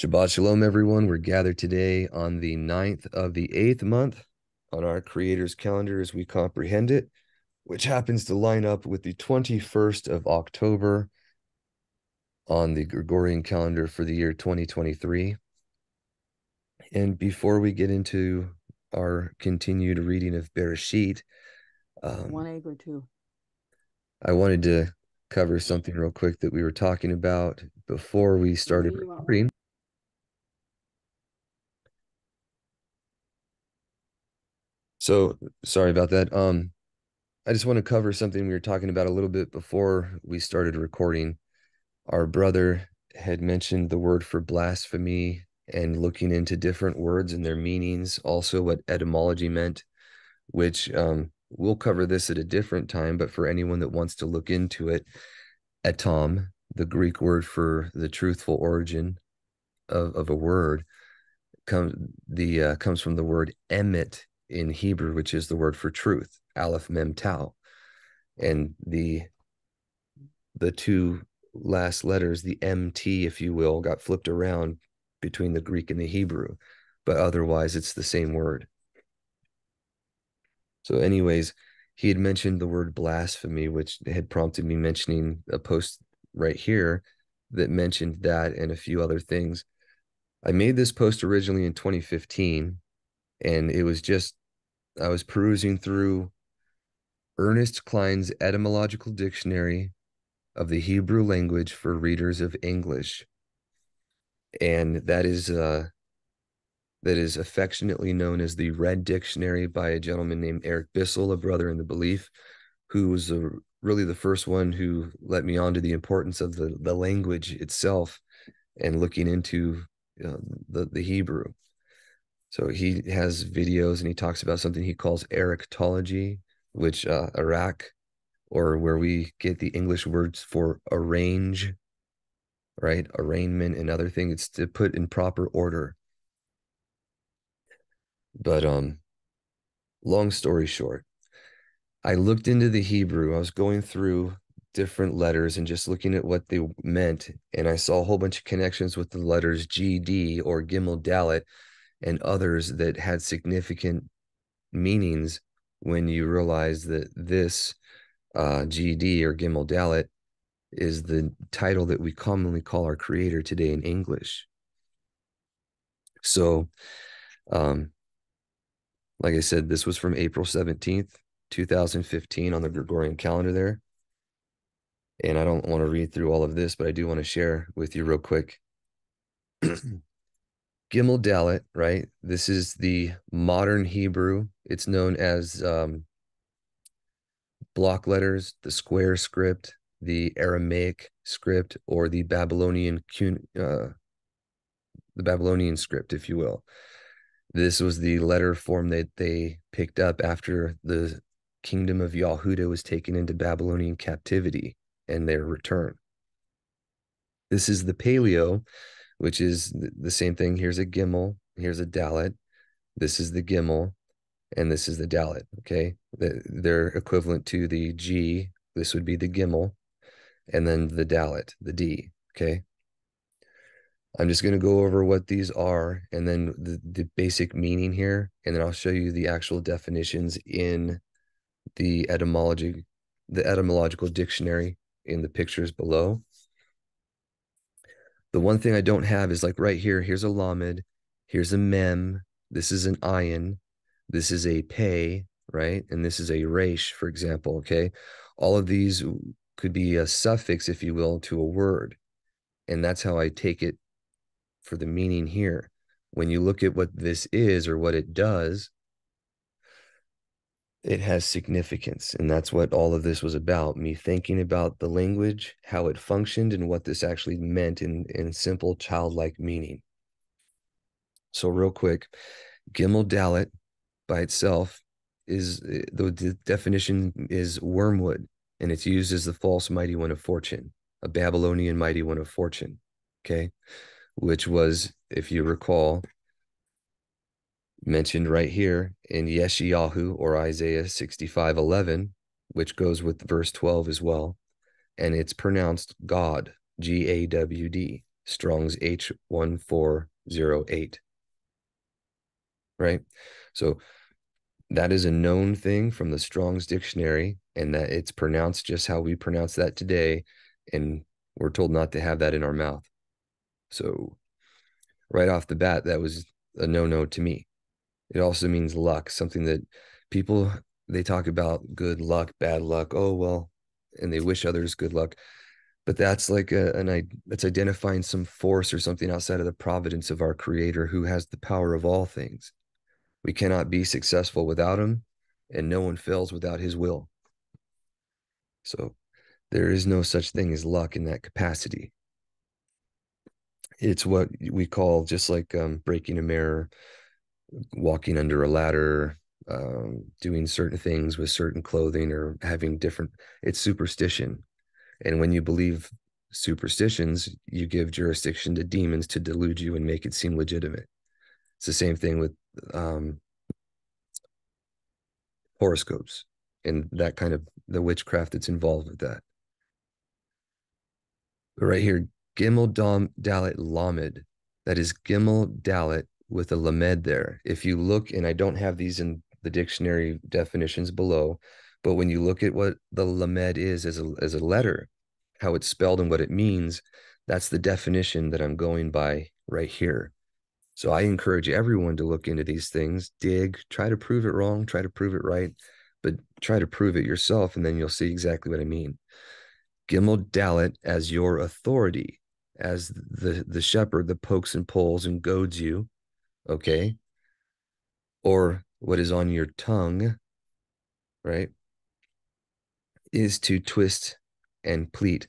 Shabbat Shalom, everyone. We're gathered today on the 9th of the 8th month on our Creator's calendar as we comprehend it, which happens to line up with the 21st of October on the Gregorian calendar for the year 2023. And before we get into our continued reading of Bereshit, one egg or two. I wanted to cover something real quick that we were talking about before we started recording. So sorry about that. I just want to cover something we were talking about a little bit before we started recording. Our brother had mentioned the word for blasphemy and looking into different words and their meanings, also what etymology meant, which we'll cover this at a different time. But for anyone that wants to look into it, etom, the Greek word for the truthful origin of a word, comes from the word emet in Hebrew, which is the word for truth, Aleph Mem Tau. And the two last letters, the MT, if you will, got flipped around between the Greek and the Hebrew, but otherwise it's the same word. So anyways, he had mentioned the word blasphemy, which had prompted me mentioning a post right here that mentioned that and a few other things. I made this post originally in 2015, and it was just, I was perusing through Ernest Klein's Etymological Dictionary of the Hebrew Language for Readers of English. And that is affectionately known as the Red Dictionary by a gentleman named Eric Bissell, a brother in the belief, who was really the first one who let me on to the importance of the language itself and looking into the Hebrew. So he has videos and he talks about something he calls Erictology, which Iraq, or where we get the English words for arrange, right? Arraignment and other things. It's to put in proper order. But long story short, I looked into the Hebrew. I was going through different letters and just looking at what they meant. And I saw a whole bunch of connections with the letters GD or Gimel Dalet, and others that had significant meanings when you realize that this GD or Gimel Dalet is the title that we commonly call our Creator today in English. So, like I said, this was from April 17th, 2015 on the Gregorian calendar there. And I don't want to read through all of this, but I do want to share with you real quick. Gimel Dalet, right? This is the modern Hebrew. It's known as block letters, the square script, the Aramaic script, or the Babylonian script, if you will. This was the letter form that they picked up after the kingdom of Yehudah was taken into Babylonian captivity and their return. This is the Paleo, which is the same thing. Here's a Gimel, here's a Dalet. This is the Gimel, and this is the Dalet, okay? They're equivalent to the G. This would be the Gimel, and then the Dalet, the D, okay? I'm just going to go over what these are, and then the basic meaning here, and then I'll show you the actual definitions in the etymological dictionary in the pictures below. The one thing I don't have is, like, right here, here's a Lamed, here's a Mem, this is an Ayin, this is a Pei, right? And this is a Resh, for example, okay? All of these could be a suffix, if you will, to a word. And that's how I take it for the meaning here. When you look at what this is or what it does, it has significance, and that's what all of this was about, me thinking about the language, how it functioned, and what this actually meant in simple childlike meaning. So real quick, Gimel Dalet by itself is, the definition is wormwood, and it's used as the false mighty one of fortune, a Babylonian mighty one of fortune, okay, which was, if you recall, mentioned right here in Yeshayahu or Isaiah 65:11, which goes with verse 12 as well, and it's pronounced God, G-A-W-D, Strong's H1408, right? So that is a known thing from the Strong's dictionary, and that it's pronounced just how we pronounce that today, and we're told not to have that in our mouth. So right off the bat, that was a no-no to me. It also means luck, something that people, they talk about good luck, bad luck, oh, well, and they wish others good luck. But that's like that's identifying some force or something outside of the providence of our Creator, who has the power of all things. We cannot be successful without him, and no one fails without his will. So there is no such thing as luck in that capacity. It's what we call, just like breaking a mirror, walking under a ladder, doing certain things with certain clothing, or having different, it's superstition. And when you believe superstitions, you give jurisdiction to demons to delude you and make it seem legitimate. It's the same thing with horoscopes and that kind of the witchcraft that's involved with that. But right here, Gimel Dalet Lamed. That is Gimel Dalet with a Lamed there. If you look, and I don't have these in the dictionary definitions below, but when you look at what the Lamed is as a letter, how it's spelled and what it means, that's the definition that I'm going by right here. So I encourage everyone to look into these things, dig, try to prove it wrong, try to prove it right, but try to prove it yourself, and then you'll see exactly what I mean. Gimel Dalet as your authority, as the shepherd that pokes and pulls and goads you, okay? Or what is on your tongue, right? Is to twist and pleat.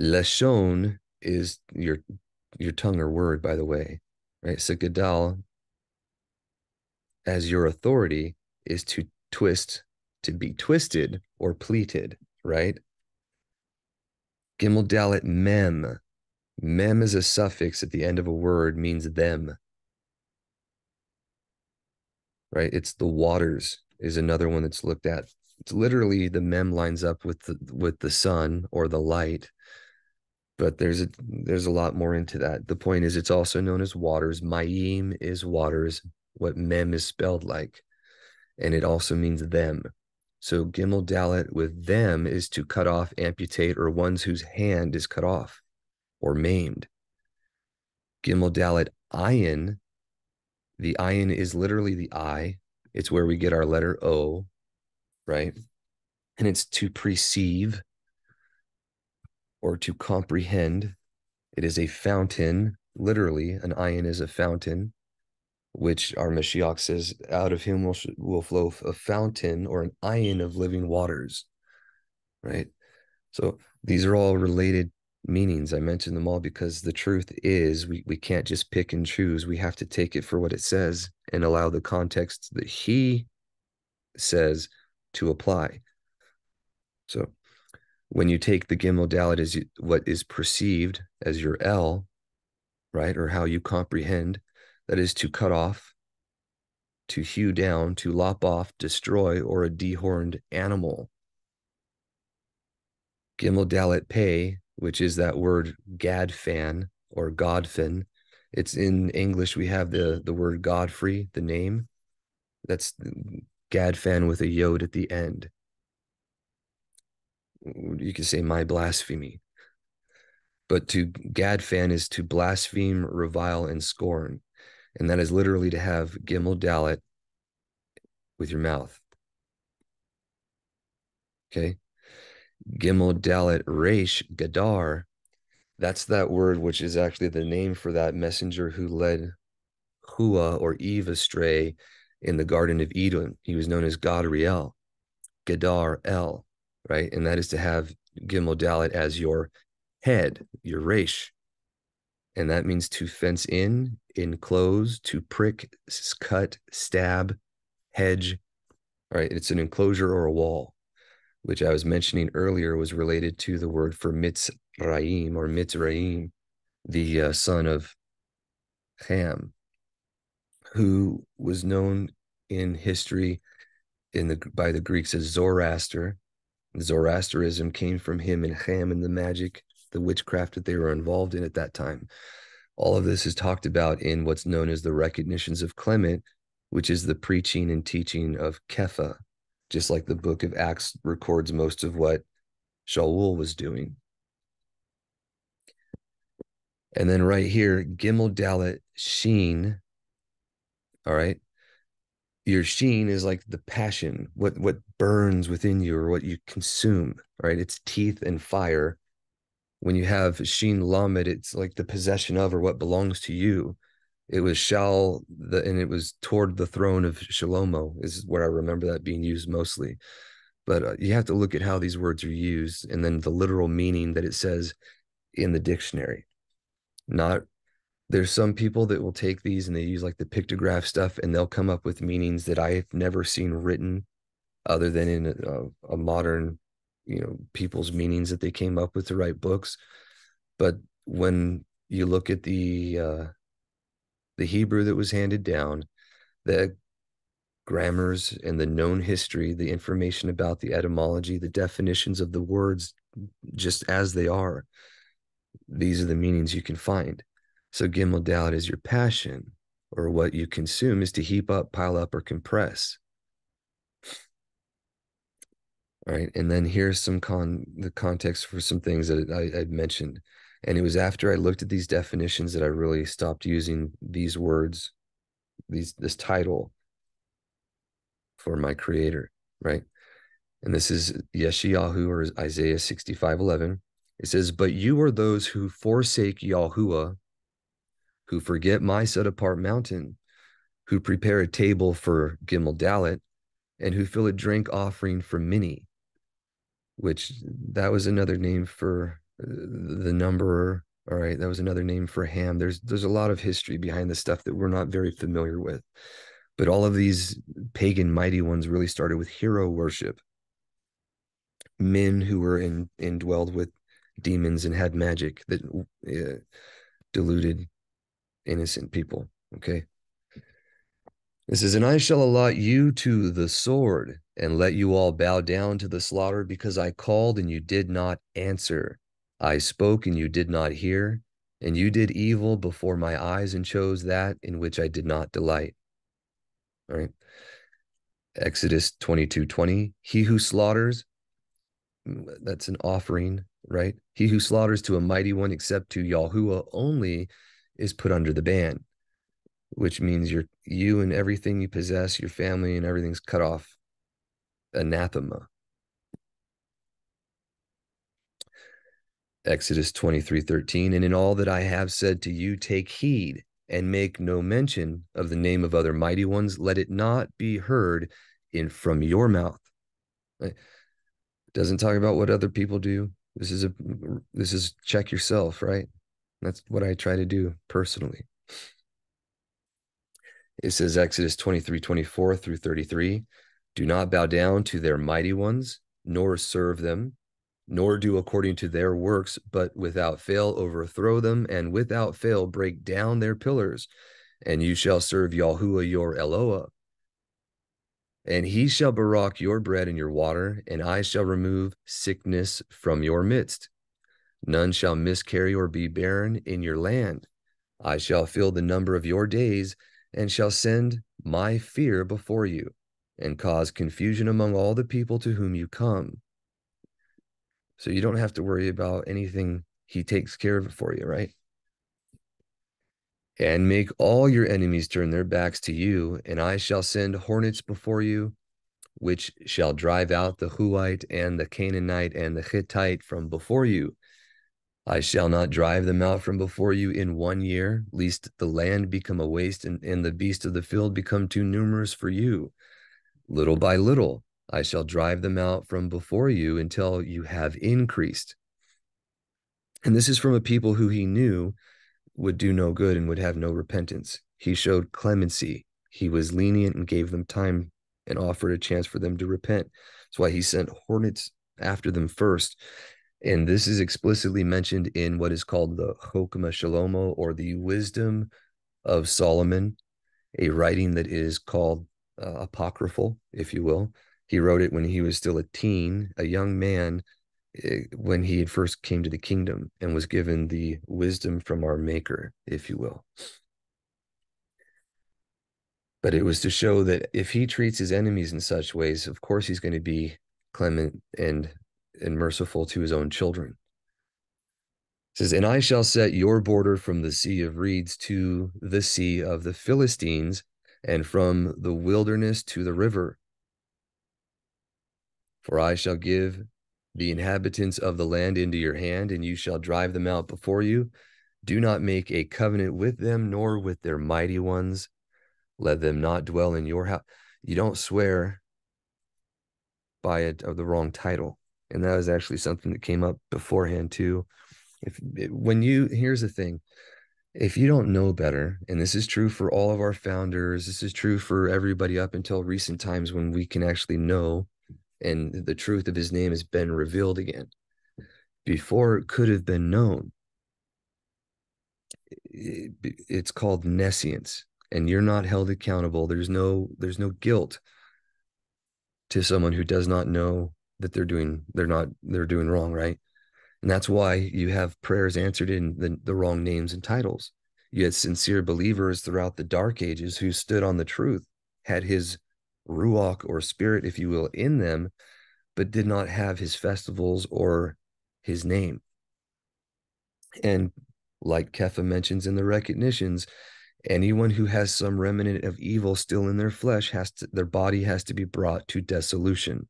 Lashon is your tongue or word, by the way, right? So gadal, as your authority, is to twist, to be twisted or pleated, right? Gimel Dalet Mem. Mem is a suffix at the end of a word, means them, right? It's the waters is another one that's looked at. It's literally the mem lines up with the sun or the light, but there's a lot more into that. The point is, it's also known as waters. Mayim is waters, what mem is spelled like, and it also means them. So Gimel Dalet with them is to cut off, amputate, or ones whose hand is cut off or maimed. Gimel Dalet Ayin. The ayin is literally the eye. It's where we get our letter O, right? And it's to perceive or to comprehend. It is a fountain, literally. An ayin is a fountain, which our Mashiach says, out of him will flow a fountain or an ayin of living waters, right? So these are all related meanings. I mentioned them all because the truth is we can't just pick and choose. We have to take it for what it says and allow the context that he says to apply. So when you take the Gimel Dalet as what is perceived as your L, right, or how you comprehend, that is to cut off, to hew down, to lop off, destroy, or a dehorned animal. Gimel Dalet Pei, which is that word Gadfan or Godfin. It's in English, we have the word Godfrey, the name. That's Gadfan with a yod at the end. You can say my blasphemy. But to Gadfan is to blaspheme, revile, and scorn. And that is literally to have Gimel Dalet with your mouth. Okay. Gimel Dalet Resh Gadar. That's that word which is actually the name for that messenger who led Hua or Eve astray in the Garden of Eden. He was known as Gadriel, Gadar El, right? And that is to have Gimel Dalet as your head, your Resh. And that means to fence in, enclose, to prick, cut, stab, hedge. All right, it's an enclosure or a wall, which I was mentioning earlier was related to the word for Mitzrayim or Mitzrayim, the son of Ham, who was known in history by the Greeks as Zoroaster. Zoroasterism came from him and Ham and the magic the witchcraft that they were involved in at that time. All of this is talked about in what's known as the Recognitions of Clement, which is the preaching and teaching of Kepha, just like the book of Acts records most of what Shaul was doing. And then right here, Gimel Dalet Sheen, all right? Your sheen is like the passion, what burns within you or what you consume, right? It's teeth and fire. When you have sheen lamed, it's like the possession of or what belongs to you. It was shal, and it was toward the throne of Shlomo is where I remember that being used mostly. But you have to look at how these words are used and then the literal meaning that it says in the dictionary. There's some people that will take these and they use like the pictograph stuff and they'll come up with meanings that I've never seen written other than in a modern, you know, people's meanings that they came up with to write books. But when you look at the Hebrew that was handed down, the grammars and the known history, the information about the etymology, the definitions of the words just as they are, these are the meanings you can find. So Gimel Dalet is your passion, or what you consume is to heap up, pile up, or compress. All right, and then here's some the context for some things that I'd mentioned. And it was after I looked at these definitions that I really stopped using these words, this title for my creator, right? And this is Yeshayahu or Isaiah 65:11. It says, "But you are those who forsake Yahuwah, who forget my set-apart mountain, who prepare a table for Gimel Dalet, and who fill a drink offering for many," which that was another name for the numberer. All right, that was another name for Ham. There's a lot of history behind this stuff that we're not very familiar with. But all of these pagan mighty ones really started with hero worship. Men who were indwelled with demons and had magic that deluded innocent people, okay? It says, "And I shall allot you to the sword and let you all bow down to the slaughter, because I called and you did not answer. I spoke and you did not hear, and you did evil before my eyes and chose that in which I did not delight." All right. Exodus 22:20, "He who slaughters," that's an offering, right? "He who slaughters to a mighty one except to Yahuwah only is put under the ban," which means you and everything you possess, your family and everything's cut off. Anathema. Exodus 23:13, "And in all that I have said to you, take heed and make no mention of the name of other mighty ones. Let it not be heard from your mouth." It doesn't talk about what other people do. This is check yourself, right? That's what I try to do personally. It says Exodus 23:24-33, "Do not bow down to their mighty ones, nor serve them, nor do according to their works, but without fail overthrow them, and without fail break down their pillars, and you shall serve Yahuwah your Eloah. And he shall barak your bread and your water, and I shall remove sickness from your midst. None shall miscarry or be barren in your land. I shall fill the number of your days and shall send my fear before you and cause confusion among all the people to whom you come." So you don't have to worry about anything. He takes care of it for you, right? "And make all your enemies turn their backs to you, and I shall send hornets before you, which shall drive out the Huite and the Canaanite and the Hittite from before you. I shall not drive them out from before you in one year, lest the land become a waste and the beasts of the field become too numerous for you. Little by little, I shall drive them out from before you until you have increased." And this is from a people who he knew would do no good and would have no repentance. He showed clemency. He was lenient and gave them time and offered a chance for them to repent. That's why he sent hornets after them first. And this is explicitly mentioned in what is called the Chokmah Shalomo, or the Wisdom of Solomon, a writing that is called apocryphal, if you will. He wrote it when he was still a teen, a young man, when he had first came to the kingdom and was given the wisdom from our Maker, if you will. But it was to show that if he treats his enemies in such ways, of course he's going to be clement and merciful to his own children. It says, and I shall set your border from the sea of reeds to the sea of the Philistines, and from the wilderness to the river. For I shall give the inhabitants of the land into your hand, and you shall drive them out before you. Do not make a covenant with them, nor with their mighty ones. Let them not dwell in your house. You don't swear by it of the wrong title. And that was actually something that came up beforehand too. Here's the thing. If you don't know better, and this is true for all of our founders, this is true for everybody up until recent times when we can actually know, and the truth of his name has been revealed again. Before it could have been known, it's called nescience, and you're not held accountable. There's no guilt to someone who does not know that they're doing wrong, right? And that's why you have prayers answered in the wrong names and titles. You had sincere believers throughout the Dark Ages who stood on the truth, had his Ruach, or spirit, if you will, in them, but did not have his festivals or his name. And like Kepha mentions in the recognitions, anyone who has some remnant of evil still in their flesh, their body has to be brought to dissolution.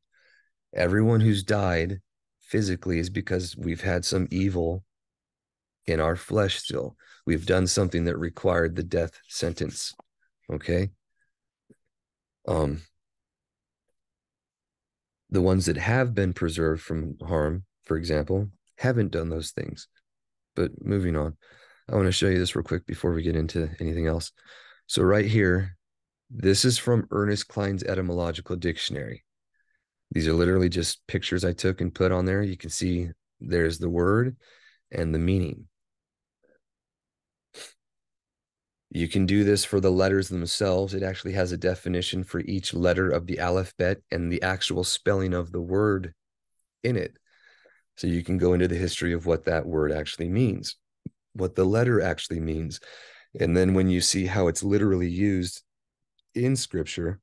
Everyone who's died physically is because we've had some evil in our flesh still. We've done something that required the death sentence, okay? The ones that have been preserved from harm, for example, haven't done those things. But moving on, I want to show you this real quick before we get into anything else. So right here, this is from Ernest Klein's etymological dictionary. These are literally just pictures I took and put on there. You can see there's the word and the meaning. You can do this for the letters themselves. It actually has a definition for each letter of the alphabet and the actual spelling of the word in it. So you can go into the history of what that word actually means, what the letter actually means. And then when you see how it's literally used in Scripture,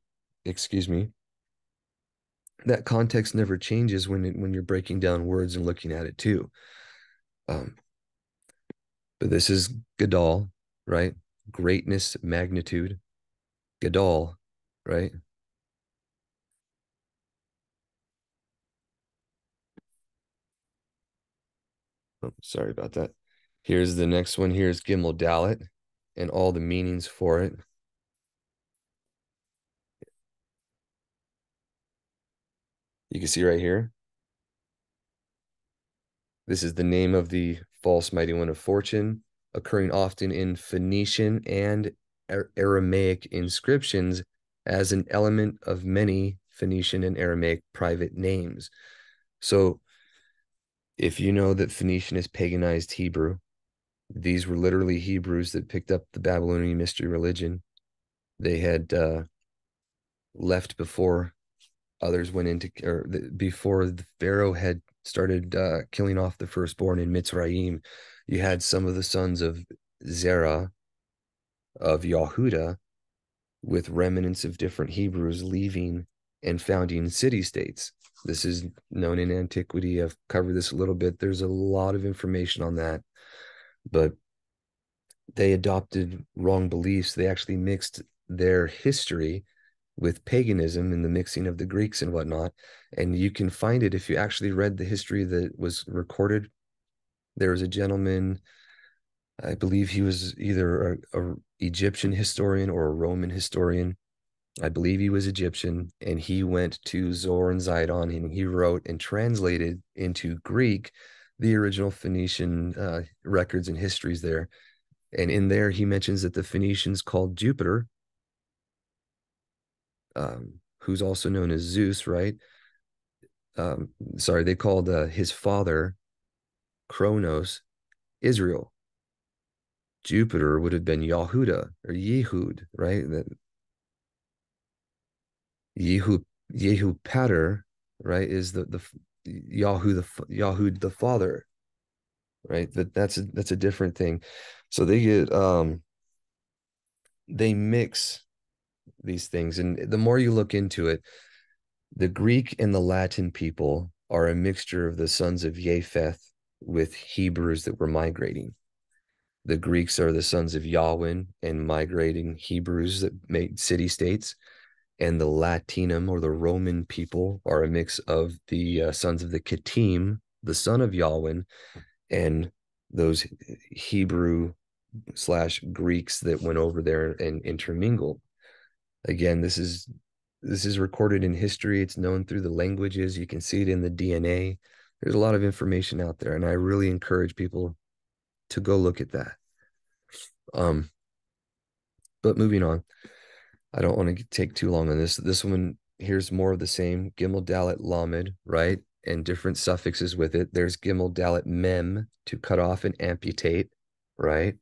that context never changes when you're breaking down words and looking at it too. But this is Gadol, right? Greatness, magnitude, Gadol, right? Oh, sorry about that. Here's the next one. Here's Gimel Dalet and all the meanings for it. You can see right here. This is the name of the false mighty one of fortune, occurring often in Phoenician and Aramaic inscriptions as an element of many Phoenician and Aramaic private names. So if you know that Phoenician is paganized Hebrew, these were literally Hebrews that picked up the Babylonian mystery religion. They had left before others went into, or before the Pharaoh had started killing off the firstborn in Mitzrayim. You had some of the sons of Zerah, of Yehudah, with remnants of different Hebrews leaving and founding city-states. This is known in antiquity. I've covered this a little bit. There's a lot of information on that. But they adopted wrong beliefs. They actually mixed their history with paganism and the mixing of the Greeks and whatnot. And you can find it if you actually read the history that was recorded. There was a gentleman, I believe he was either an Egyptian historian or a Roman historian. I believe he was Egyptian, and he went to Zohar and Zidon, and he wrote and translated into Greek the original Phoenician records and histories there. And in there, he mentions that the Phoenicians called Jupiter, who's also known as Zeus, right? They called his father Kronos, Israel. Jupiter would have been Yehudah or Yehud, right? Yehupater, right, is the Yahud the Father, right? That's a different thing. So they get they mix these things, and the more you look into it, the Greek and the Latin people are a mixture of the sons of Japheth with Hebrews that were migrating. The Greeks are the sons of Yahwin and migrating Hebrews that made city-states. And the Latinum, or the Roman people, are a mix of the sons of the Kittim, the son of Yahwin, and those Hebrew/Greeks that went over there and intermingled. Again, this is recorded in history. It's known through the languages. You can see it in the DNA. There's a lot of information out there, and I really encourage people to go look at that. But moving on, I don't want to take too long on this. This one here's more of the same. Gimel Dalet Lamed, right? And different suffixes with it. There's Gimel Dalet Mem, to cut off and amputate, right?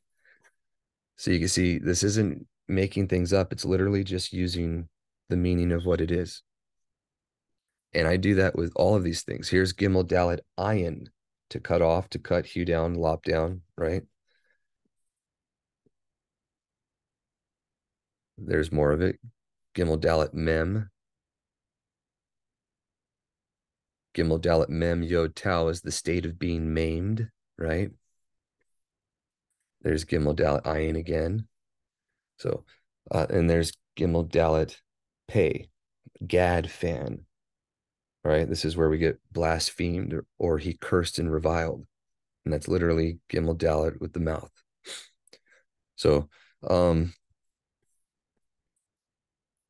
So you can see this isn't making things up. It's literally just using the meaning of what it is. And I do that with all of these things. Here's Gimel Dalet Ayin, to cut off, to cut, hew down, lop down, right? There's more of it. Gimel Dalet Mem. Gimel Dalet Mem Yod Tau is the state of being maimed, right? There's Gimel Dalet Ayin again. So, and there's Gimel Dalet Pei, Gad Fan, right? This is where we get blasphemed, or he cursed and reviled. And that's literally Gimel Dalet with the mouth. So,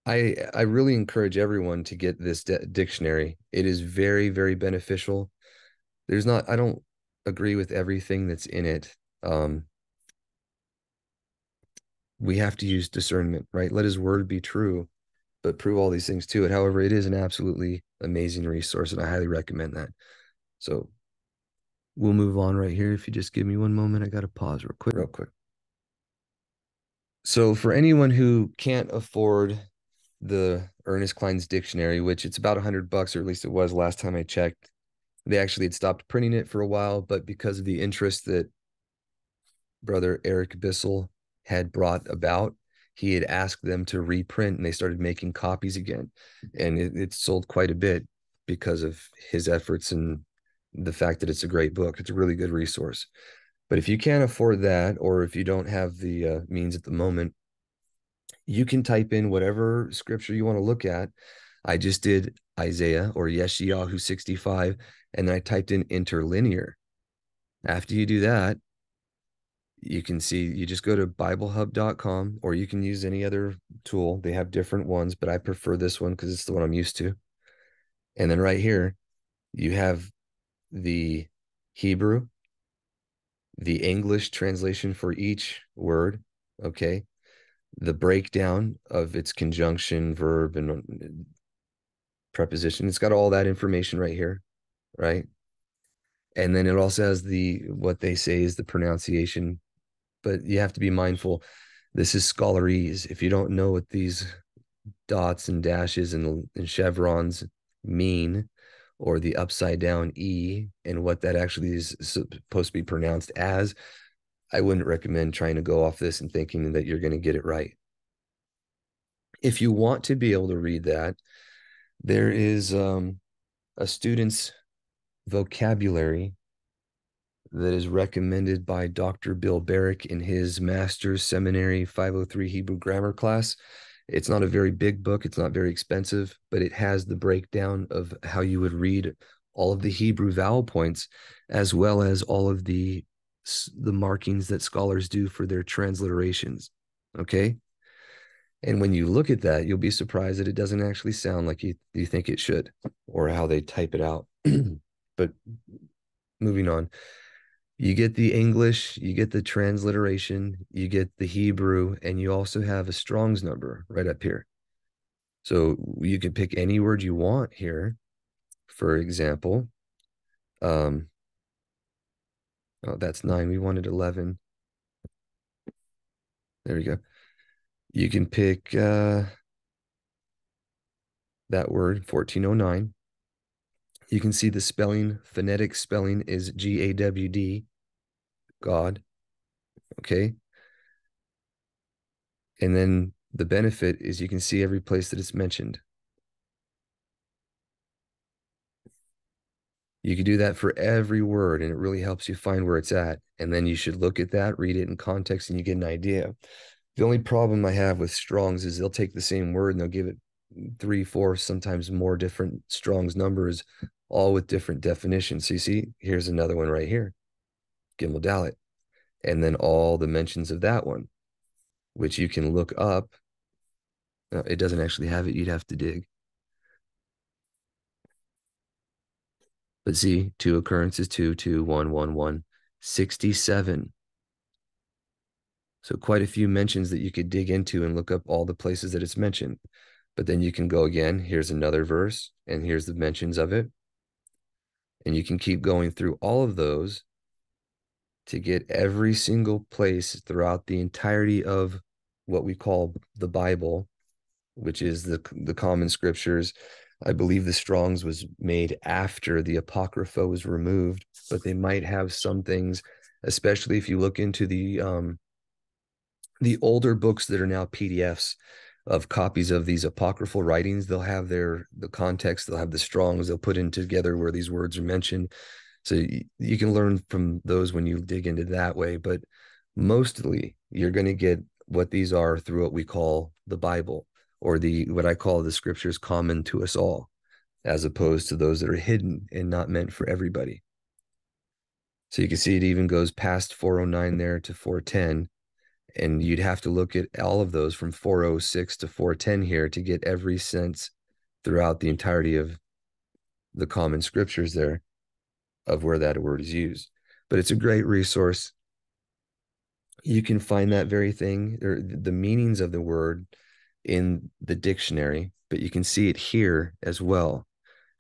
I really encourage everyone to get this dictionary. It is very, very beneficial. There's not, I don't agree with everything that's in it. We have to use discernment, right? Let his word be true, but prove all these things to it. However, it is an absolutely amazing resource, and I highly recommend that. So we'll move on right here. If you just give me one moment, I got to pause real quick. So for anyone who can't afford the Ernest Klein's dictionary, which it's about $100, or at least it was last time I checked. They actually had stopped printing it for a while, but because of the interest that Brother Eric Bissell had brought about, he had asked them to reprint, and they started making copies again. And it sold quite a bit because of his efforts and the fact that it's a great book. It's a really good resource. But if you can't afford that, or if you don't have the means at the moment, you can type in whatever scripture you want to look at. I just did Isaiah or Yeshayahu 65, and then I typed in interlinear. After you do that, you can see, you just go to BibleHub.com, or you can use any other tool. They have different ones, but I prefer this one because it's the one I'm used to. And then right here, you have the Hebrew, the English translation for each word, okay? The breakdown of its conjunction, verb, and preposition. It's got all that information right here, right? And then it also has what they say is the pronunciation, but you have to be mindful. This is scholarese. If you don't know what these dots and dashes and chevrons mean, or the upside down E and what that actually is supposed to be pronounced as, I wouldn't recommend trying to go off this and thinking that you're going to get it right. If you want to be able to read that, there is a student's vocabulary that is recommended by Dr. Bill Barrick in his Master's Seminary 503 Hebrew Grammar class. It's not a very big book. It's not very expensive, but it has the breakdown of how you would read all of the Hebrew vowel points, as well as all of the markings that scholars do for their transliterations, okay? And when you look at that, you'll be surprised that it doesn't actually sound like you think it should, or how they type it out. But moving on, you get the English, you get the transliteration, you get the Hebrew, and you also have a Strong's number right up here. So you can pick any word you want here. For example, oh, that's 9. We wanted 11. There we go. You can pick that word, 1409. You can see the spelling, phonetic spelling is G-A-W-D, God, okay? And then the benefit is you can see every place that it's mentioned. You can do that for every word, and it really helps you find where it's at. And then you should look at that, read it in context, and you get an idea. The only problem I have with Strong's is they'll take the same word and they'll give it 3, 4, sometimes more different Strong's numbers, all with different definitions. So you see, here's another one right here, Gimel Dalet, and then all the mentions of that one, which you can look up. No, it doesn't actually have it. You'd have to dig. But see, 2 occurrences, 2, 2, 1, 1, 1, 67. So quite a few mentions that you could dig into and look up all the places that it's mentioned. But then you can go again, here's another verse, and here's the mentions of it. And you can keep going through all of those to get every single place throughout the entirety of what we call the Bible, which is the common scriptures. I believe the Strong's was made after the Apocrypha was removed, but they might have some things, especially if you look into the older books that are now PDFs of copies of these apocryphal writings. They'll have the context, they'll have the Strong's, they'll put in together where these words are mentioned. So you can learn from those when you dig into that way, but mostly you're going to get what these are through what we call the Bible, or what I call the scriptures common to us all, as opposed to those that are hidden and not meant for everybody. So you can see it even goes past 409 there to 410, and you'd have to look at all of those from 406 to 410 here to get every sense throughout the entirety of the common scriptures there of where that word is used. But it's a great resource. You can find that very thing, or the meanings of the word, in the dictionary, but you can see it here as well.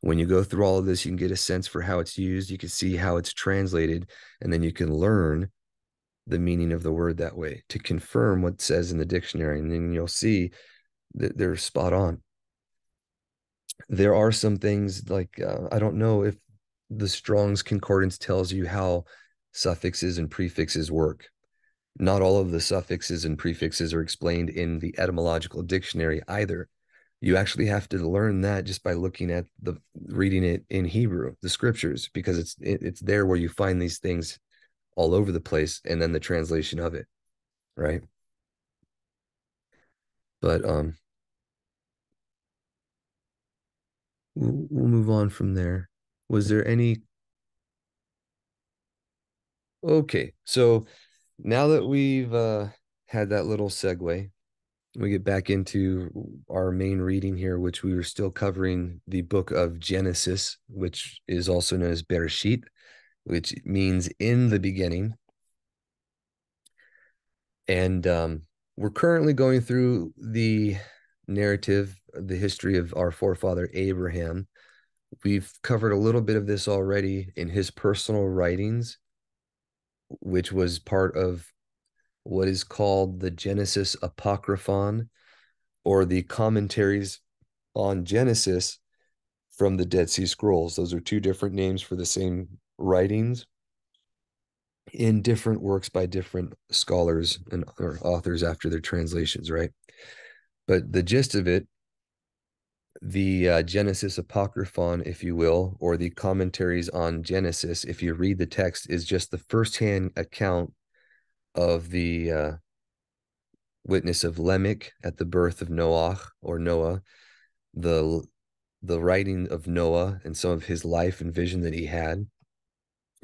When you go through all of this, you can get a sense for how it's used, you can see how it's translated, and then you can learn the meaning of the word that way to confirm what it says in the dictionary, and then you'll see that they're spot on. There are some things like, I don't know if the Strong's Concordance tells you how suffixes and prefixes work. Not all of the suffixes and prefixes are explained in the etymological dictionary either. You actually have to learn that just by looking at reading it in Hebrew, the scriptures, because it's there where you find these things all over the place, and then the translation of it, right? But we'll move on from there. Was there any? Okay, so now that we've had that little segue, we get back into our main reading here, which we were still covering the book of Genesis, which is also known as Bereshit, which means in the beginning. And we're currently going through the narrative, the history of our forefather Abraham. We've covered a little bit of this already in his personal writings, which was part of what is called the Genesis Apocryphon, or the commentaries on Genesis from the Dead Sea Scrolls. Those are two different names for the same writings in different works by different scholars and or authors after their translations, right? But the gist of it, the Genesis Apocryphon, if you will, or the commentaries on Genesis, if you read the text, is just the firsthand account of the witness of Lamech at the birth of Noah, or Noah, the writing of Noah and some of his life and vision that he had,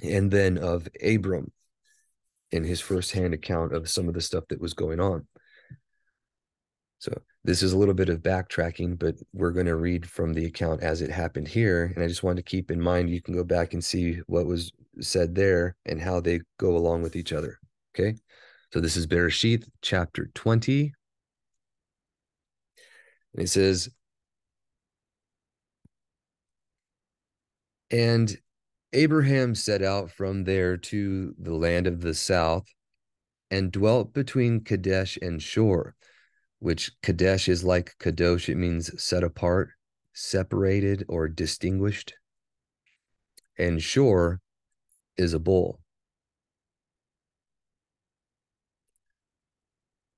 and then of Abram in his firsthand account of some of the stuff that was going on. So this is a little bit of backtracking, but we're going to read from the account as it happened here. And I just wanted to keep in mind, you can go back and see what was said there and how they go along with each other. Okay. So this is Bereshit chapter 20. And it says, "And Abraham set out from there to the land of the south and dwelt between Kadesh and Shur," which Kadesh is like Kadosh. It means set apart, separated, or distinguished. and Shur is a bull.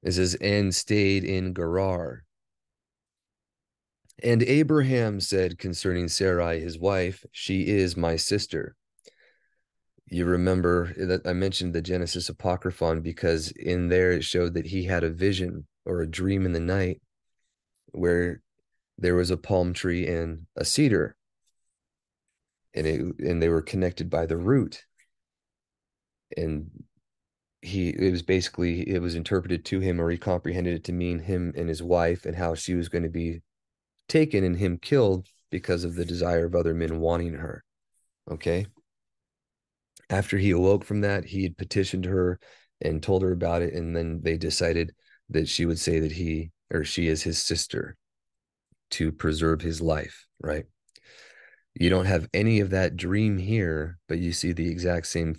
It says, and stayed in Gerar. And Abraham said concerning Sarai, his wife, she is my sister. You remember that I mentioned the Genesis Apocryphon because in there it showed that he had a vision or a dream in the night where there was a palm tree and a cedar, and they were connected by the root. And it was interpreted to him, or he comprehended it to mean him and his wife and how she was going to be taken and him killed because of the desire of other men wanting her. Okay. After he awoke from that, he had petitioned her and told her about it, and then they decided that she would say that he or she is his sister to preserve his life, right? You don't have any of that dream here, but you see the exact same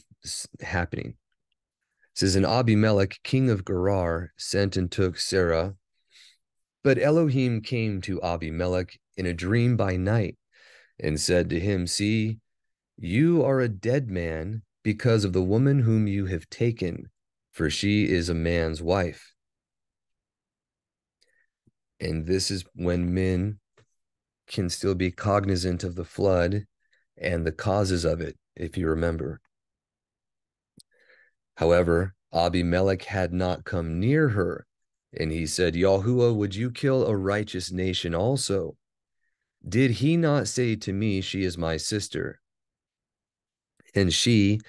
happening. It says, and Abimelech, king of Gerar, sent and took Sarah. But Elohim came to Abimelech in a dream by night and said to him, see, you are a dead man because of the woman whom you have taken, for she is a man's wife. And this is when men can still be cognizant of the flood and the causes of it, if you remember. However, Abimelech had not come near her, and he said, Yahuwah, would you kill a righteous nation also? Did he not say to me, she is my sister? And she,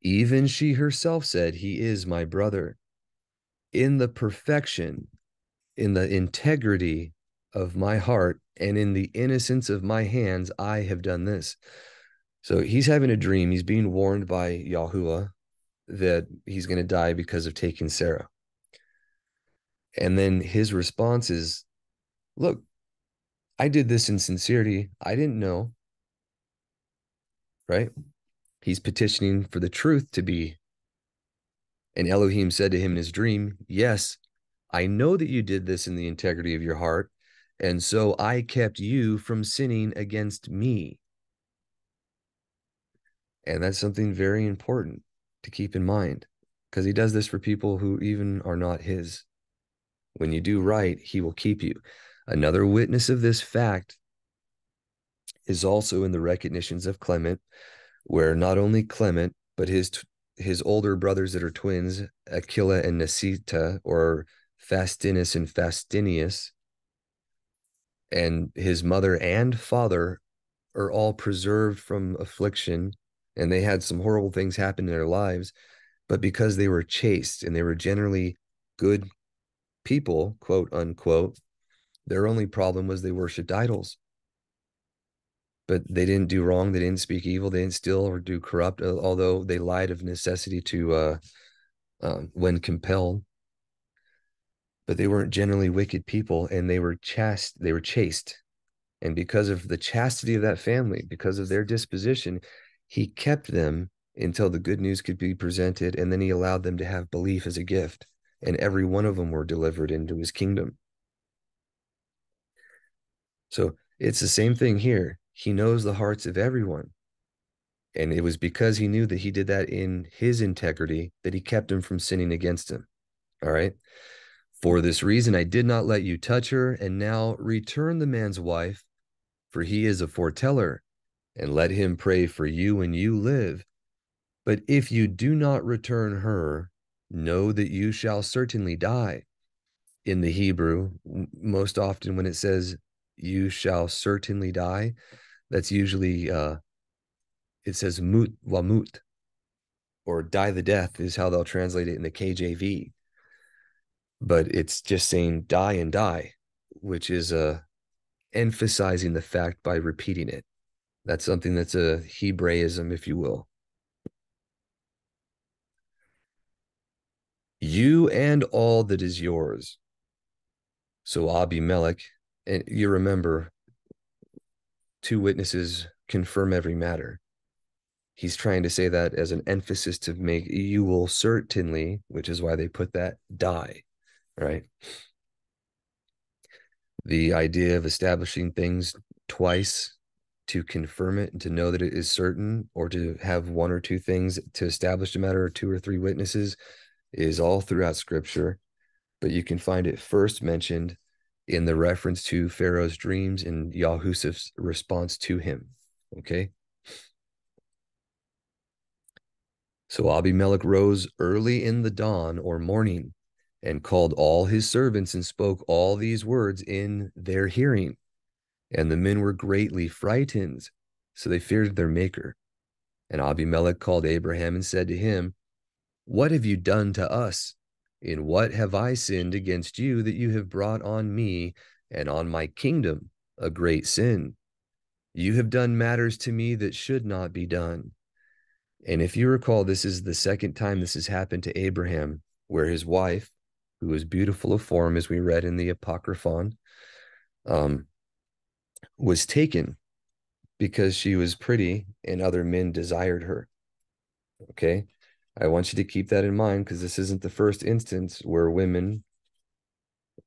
even she herself, said, he is my brother. In the perfection, in the integrity of my heart, and in the innocence of my hands, I have done this. So he's having a dream. He's being warned by Yahuwah that he's going to die because of taking Sarah. And then his response is, look, I did this in sincerity. I didn't know. Right? He's petitioning for the truth to be. And Elohim said to him in his dream, yes, I know that you did this in the integrity of your heart, and so I kept you from sinning against me. And that's something very important to keep in mind, because he does this for people who even are not his. When you do right, he will keep you. Another witness of this fact is also in the recognitions of Clement, where not only Clement, but his older brothers that are twins, Aquila and Nisita, or Faustinus and Faustinius, and his mother and father are all preserved from affliction, and they had some horrible things happen in their lives, but because they were chaste and they were generally good people, quote unquote, their only problem was they worshipped idols. But they didn't do wrong. They didn't speak evil. They didn't steal or do corrupt, although they lied of necessity to when compelled. But they weren't generally wicked people, and they were chaste. They were chaste. And because of the chastity of that family, because of their disposition, he kept them until the good news could be presented, and then he allowed them to have belief as a gift. And every one of them were delivered into his kingdom. So it's the same thing here. He knows the hearts of everyone. And it was because he knew that he did that in his integrity that he kept him from sinning against him. All right. For this reason, I did not let you touch her, and now return the man's wife, for he is a foreteller, and let him pray for you and you live. But if you do not return her, know that you shall certainly die. In the Hebrew, most often when it says, you shall certainly die, that's usually, it says mut wamut, or die the death is how they'll translate it in the KJV. But it's just saying die and die, which is emphasizing the fact by repeating it. That's something that's a Hebraism, if you will. You and all that is yours. So Abimelech, and you remember, two witnesses confirm every matter. He's trying to say that as an emphasis to make you will certainly, which is why they put that, die, right? The idea of establishing things twice to confirm it and to know that it is certain, or to have one or two things to establish a matter, or two or three witnesses, is all throughout Scripture. But you can find it first mentioned in the reference to Pharaoh's dreams and Yahusef's response to him. Okay. So Abimelech rose early in the dawn or morning and called all his servants and spoke all these words in their hearing. And the men were greatly frightened, so they feared their maker. And Abimelech called Abraham and said to him, "What have you done to us? In what have I sinned against you that you have brought on me and on my kingdom a great sin? You have done matters to me that should not be done." And if you recall, this is the second time this has happened to Abraham, where his wife, who was beautiful of form, as we read in the Apocryphon, was taken because she was pretty and other men desired her. Okay, I want you to keep that in mind, because this isn't the first instance where women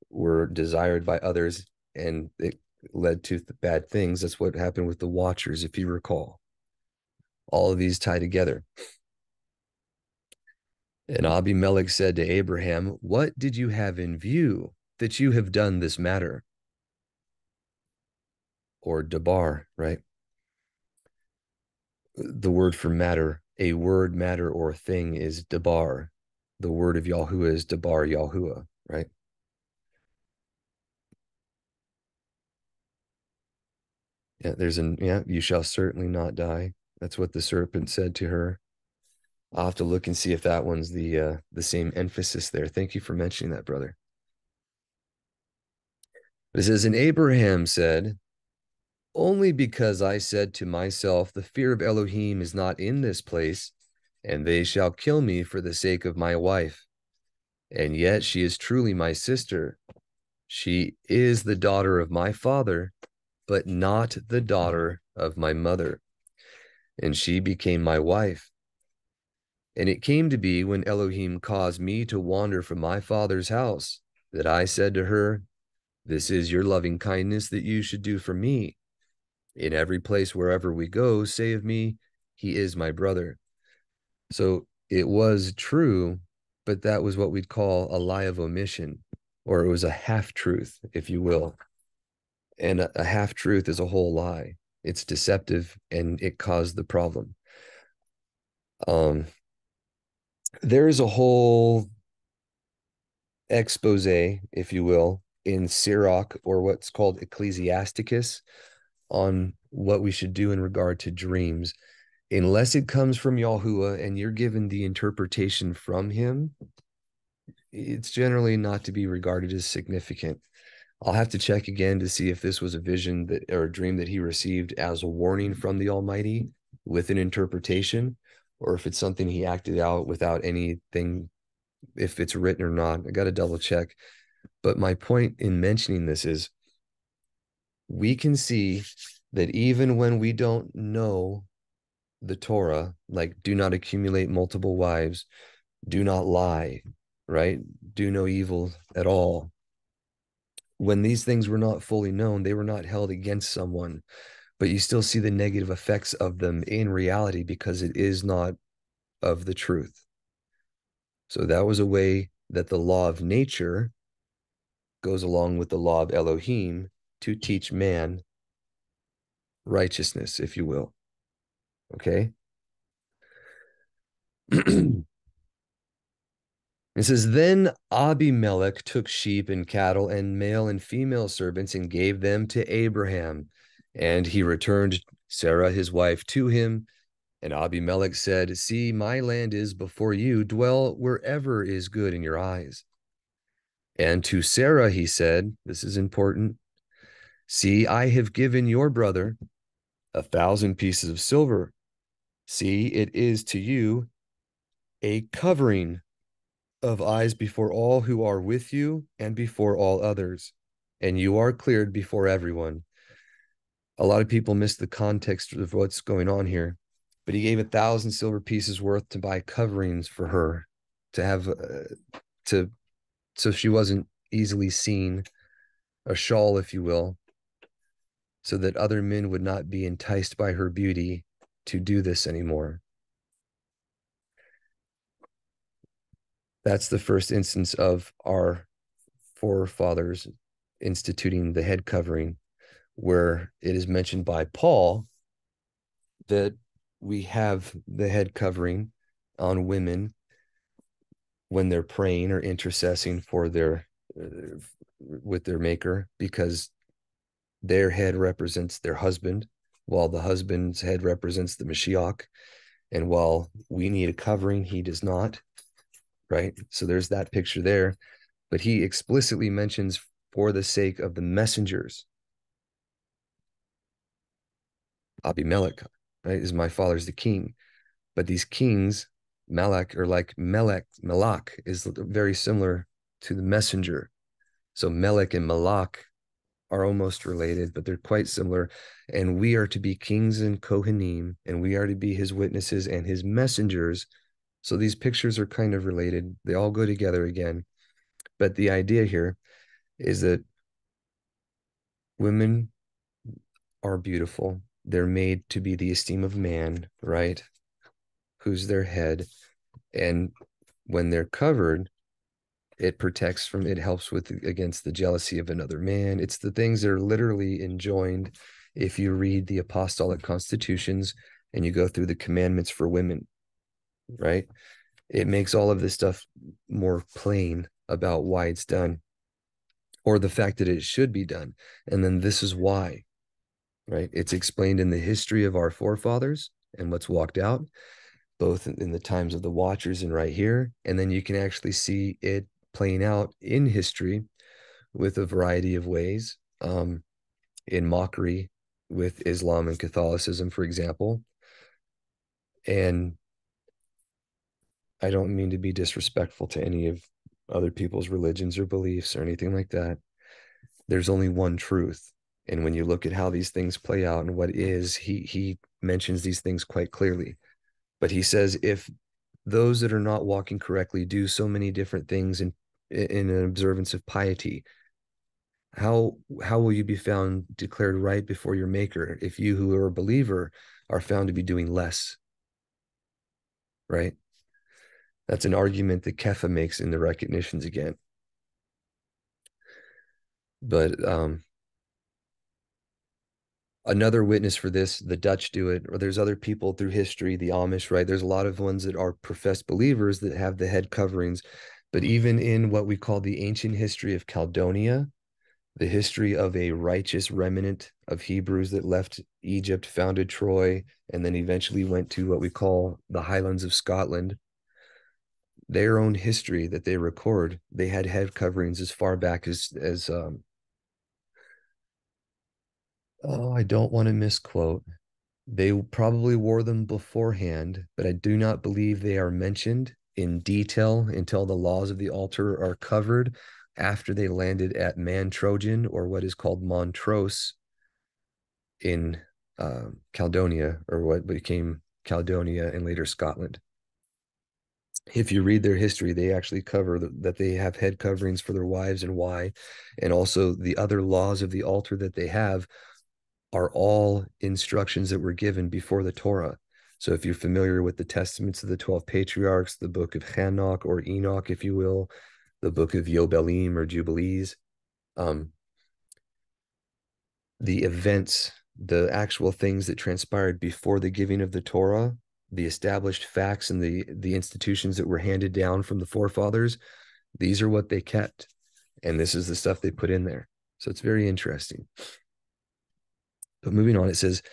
were desired by others and it led to bad things. That's what happened with the Watchers, if you recall. All of these tie together. And Abimelech said to Abraham, "What did you have in view that you have done this matter?" Or dabar, right? The word for matter, a word, matter, or thing is dabar. The word of Yahuwah is dabar Yahuwah, right? Yeah, you shall certainly not die. That's what the serpent said to her. I'll have to look and see if that one's the same emphasis there. Thank you for mentioning that, brother. It says, and Abraham said, "Only because I said to myself, the fear of Elohim is not in this place, and they shall kill me for the sake of my wife. And yet she is truly my sister. She is the daughter of my father, but not the daughter of my mother. And she became my wife. And it came to be, when Elohim caused me to wander from my father's house, that I said to her, 'This is your loving kindness that you should do for me. In every place wherever we go, say of me, he is my brother.'" So it was true, but that was what we'd call a lie of omission, or it was a half-truth, if you will. And a half-truth is a whole lie. It's deceptive, and it caused the problem. There is a whole expose, if you will, in Sirach, or what's called Ecclesiasticus, on what we should do in regard to dreams. Unless it comes from Yahuwah and you're given the interpretation from him, it's generally not to be regarded as significant. I'll have to check again to see if this was a vision that, or a dream that he received as a warning from the Almighty with an interpretation, or if it's something he acted out without anything, if it's written or not. I got to double check. But my point in mentioning this is, we can see that even when we don't know the Torah, like do not accumulate multiple wives, do not lie, right? Do no evil at all. When these things were not fully known, they were not held against someone, but you still see the negative effects of them in reality, because it is not of the truth. So that was a way that the law of nature goes along with the law of Elohim, to teach man righteousness, if you will. Okay? It says, then Abimelech took sheep and cattle and male and female servants and gave them to Abraham. And he returned Sarah his wife to him. And Abimelech said, "See, my land is before you. Dwell wherever is good in your eyes." And to Sarah he said, this is important, "See, I have given your brother 1,000 pieces of silver. See, it is to you a covering of eyes before all who are with you and before all others, and you are cleared before everyone." A lot of people miss the context of what's going on here, but he gave 1,000 silver pieces worth to buy coverings for her, to have, so she wasn't easily seen, a shawl, if you will. so that other men would not be enticed by her beauty to do this anymore. That's the first instance of our forefathers instituting the head covering, where it is mentioned by Paul that we have the head covering on women when they're praying or intercessing for their with their maker, because their head represents their husband, while the husband's head represents the Mashiach. And while we need a covering, he does not, right? So there's that picture there. But he explicitly mentions for the sake of the messengers. Abimelech, right, is my father's the king. But these kings, Malach, or like Melech, Malach is very similar to the messenger. So Melech and Malach are almost related, but they're quite similar. And we are to be kings and Kohanim, and we are to be his witnesses and his messengers. So these pictures are kind of related. They all go together again. But the idea here is that women are beautiful. They're made to be the esteem of man, right? Who's their head. And when they're covered, it protects from, it helps with against the jealousy of another man. It's the things that are literally enjoined if you read the apostolic constitutions and you go through the commandments for women, right? It makes all of this stuff more plain about why it's done, or the fact that it should be done. And then this is why, right? It's explained in the history of our forefathers and what's walked out, both in the times of the watchers and right here. And then you can actually see it playing out in history with a variety of ways, in mockery with Islam and Catholicism, for example. And I don't mean to be disrespectful to any of other people's religions or beliefs or anything like that. There's only one truth. And when you look at how these things play out and what is, he mentions these things quite clearly. But he says, if those that are not walking correctly do so many different things in an observance of piety, how will you be found declared right before your maker if you who are a believer are found to be doing less, right? That's an argument that Kepha makes in the recognitions again. But another witness for this, the Dutch do it, or there's other people through history, the Amish, right? There's a lot of ones that are professed believers that have the head coverings. But even in what we call the ancient history of Caledonia, the history of a righteous remnant of Hebrews that left Egypt, founded Troy, and then eventually went to what we call the Highlands of Scotland, their own history that they record, they had head coverings as far back as oh, I don't want to misquote. They probably wore them beforehand, but I do not believe they are mentioned in detail until the laws of the altar are covered after they landed at Mantrojan, or what is called Montrose in Caledonia, or what became Caledonia and later Scotland. If you read their history, they actually cover that they have head coverings for their wives and why, and also the other laws of the altar that they have are all instructions that were given before the Torah. So if you're familiar with the testaments of the 12 patriarchs, the book of Hanok or Enoch, if you will, the book of Yobelim or Jubilees, the events, the actual things that transpired before the giving of the Torah, the established facts and the institutions that were handed down from the forefathers, these are what they kept. And this is the stuff they put in there. So it's very interesting. But moving on, it says,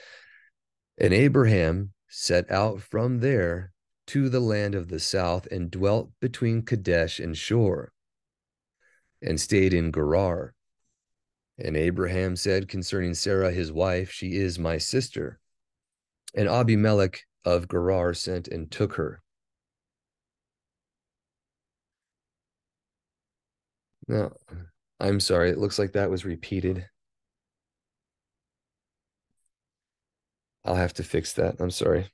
and Abraham set out from there to the land of the south and dwelt between Kadesh and Shur and stayed in Gerar. And Abraham said concerning Sarah, his wife, she is my sister. And Abimelech of Gerar sent and took her. Now, I'm sorry, it looks like that was repeated. I'll have to fix that. I'm sorry.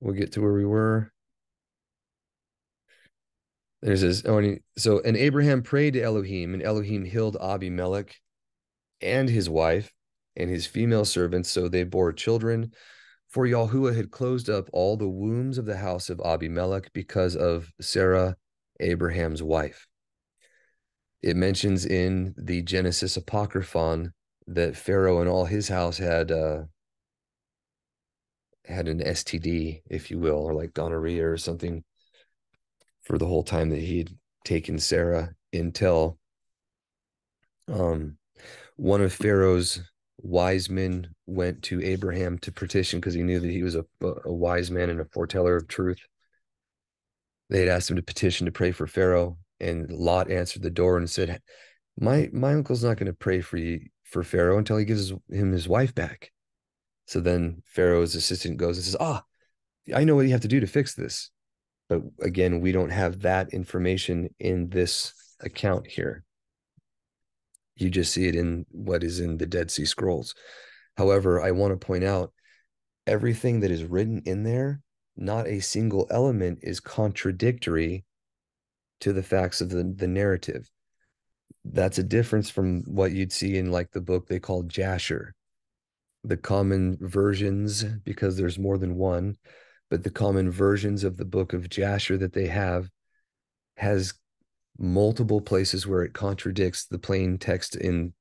We'll get to where we were. There's this. And Abraham prayed to Elohim, and Elohim healed Abimelech and his wife and his female servants, so they bore children. For Yahuwah had closed up all the wombs of the house of Abimelech because of Sarah, Abraham's wife. It mentions in the Genesis Apocryphon that Pharaoh and all his house had had an STD, if you will, or like gonorrhea or something, for the whole time that he had taken Sarah, until one of Pharaoh's wise men went to Abraham to petition, because he knew that he was a wise man and a foreteller of truth. They had asked him to petition to pray for Pharaoh, and Lot answered the door and said, my uncle's not going to pray for you, for Pharaoh, until he gives him his wife back. So then Pharaoh's assistant goes and says, I know what you have to do to fix this. But again, we don't have that information in this account here. You just see it in what is in the Dead Sea Scrolls. However, I want to point out, everything that is written in there, not a single element is contradictory to the facts of the narrative. That's a difference from what you'd see in like the book they call Jasher. The common versions, because there's more than one, but the common versions of the book of Jasher that they have has multiple places where it contradicts the plain text in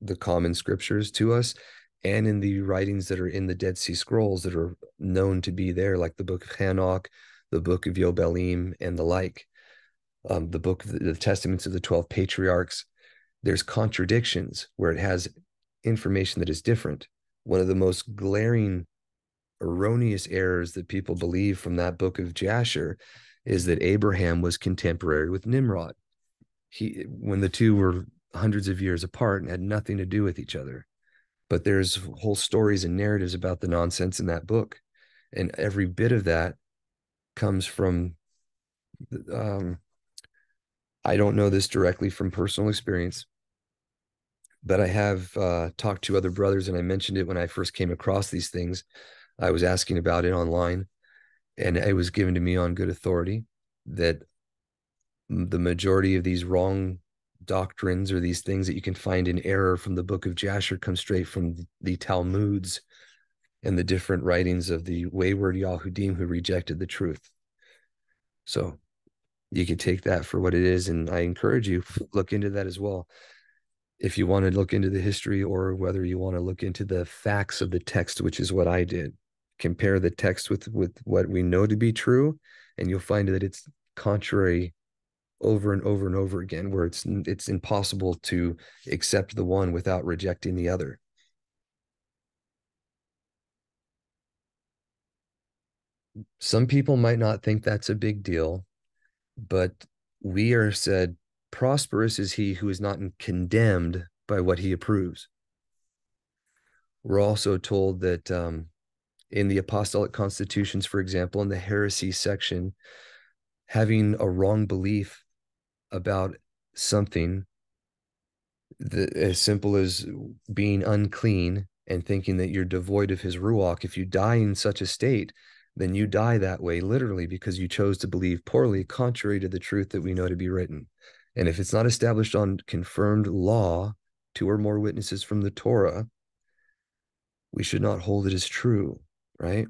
the common scriptures to us, and in the writings that are in the Dead Sea Scrolls that are known to be there, like the book of Hanok, the book of Yobelim, and the like, the book of the testaments of the 12 patriarchs. There's contradictions where it has information that is different. One of the most glaring erroneous errors that people believe from that book of Jasher is that Abraham was contemporary with Nimrod. When the two were hundreds of years apart and had nothing to do with each other. But there's whole stories and narratives about the nonsense in that book. And every bit of that comes from, I don't know this directly from personal experience, but I have talked to other brothers, and I mentioned it when I first came across these things. I was asking about it online, and it was given to me on good authority that the majority of these wrong doctrines, or these things that you can find in error from the book of Jasher, come straight from the Talmuds and the different writings of the wayward Yahudim who rejected the truth. So you can take that for what it is, and I encourage you, look into that as well. If you want to look into the history, or whether you want to look into the facts of the text, which is what I did. Compare the text with what we know to be true, and you'll find that it's contrary over and over and over again, where it's impossible to accept the one without rejecting the other. Some people might not think that's a big deal, but we are said, prosperous is he who is not condemned by what he approves. We're also told that in the apostolic constitutions, for example, in the heresy section, having a wrong belief about something as simple as being unclean and thinking that you're devoid of his ruach, if you die in such a state, then you die that way, literally, because you chose to believe poorly, contrary to the truth that we know to be written. And if it's not established on confirmed law, 2 or more witnesses from the Torah, we should not hold it as true, right?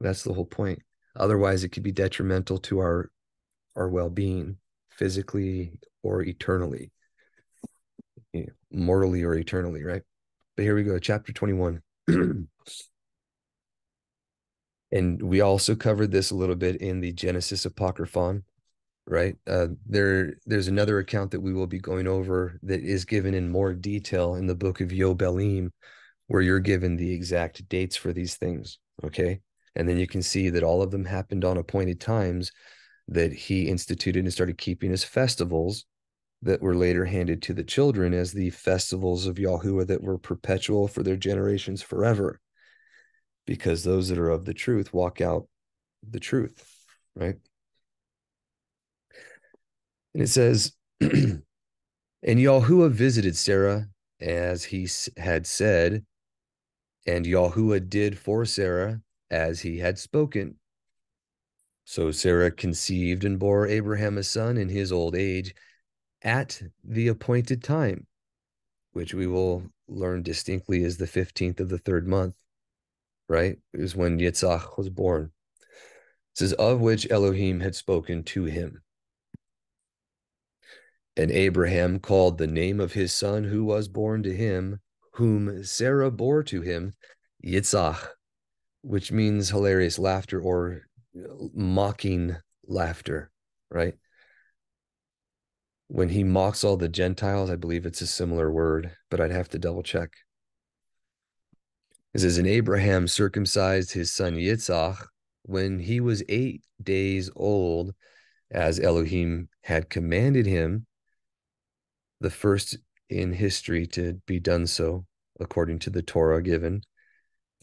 That's the whole point. Otherwise, it could be detrimental to our well-being, physically or eternally, mortally or eternally, right? But here we go, chapter 21. And we also covered this a little bit in the Genesis Apocryphon. Right. There's another account that we will be going over that is given in more detail in the book of Yobelim, where you're given the exact dates for these things. Okay. And then you can see that all of them happened on appointed times that he instituted and started keeping as festivals that were later handed to the children as the festivals of Yahuwah that were perpetual for their generations forever, because those that are of the truth walk out the truth. Right. And it says, and Yahuwah visited Sarah as he had said, and Yahuwah did for Sarah as he had spoken. So Sarah conceived and bore Abraham a son in his old age at the appointed time, which we will learn distinctly is the 15th of the third month, right? It was when Yitzhak was born. It says, of which Elohim had spoken to him. And Abraham called the name of his son who was born to him, whom Sarah bore to him, Yitzhak, which means hilarious laughter or mocking laughter, right? When he mocks all the Gentiles, I believe it's a similar word, but I'd have to double check. It says, and Abraham circumcised his son Yitzhak when he was 8 days old, as Elohim had commanded him, the first in history to be done so, according to the Torah given.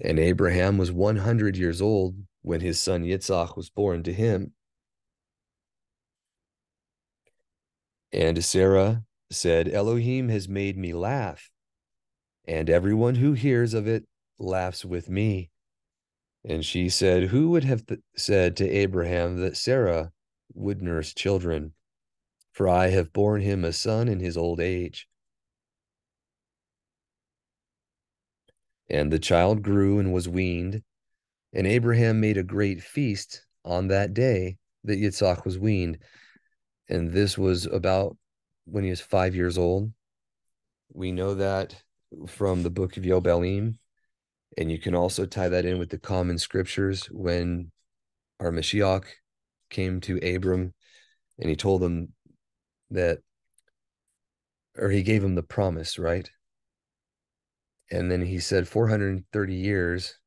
And Abraham was 100 years old when his son Yitzhak was born to him. And Sarah said, Elohim has made me laugh, and everyone who hears of it laughs with me. And she said, who would have said to Abraham that Sarah would nurse children? For I have borne him a son in his old age. And the child grew and was weaned. And Abraham made a great feast on that day that Yitzhak was weaned. And this was about when he was 5 years old. We know that from the book of Yobelim. And you can also tie that in with the common scriptures when our Mashiach came to Abram and he told him that, or he gave him the promise, right? And then he said 430 years,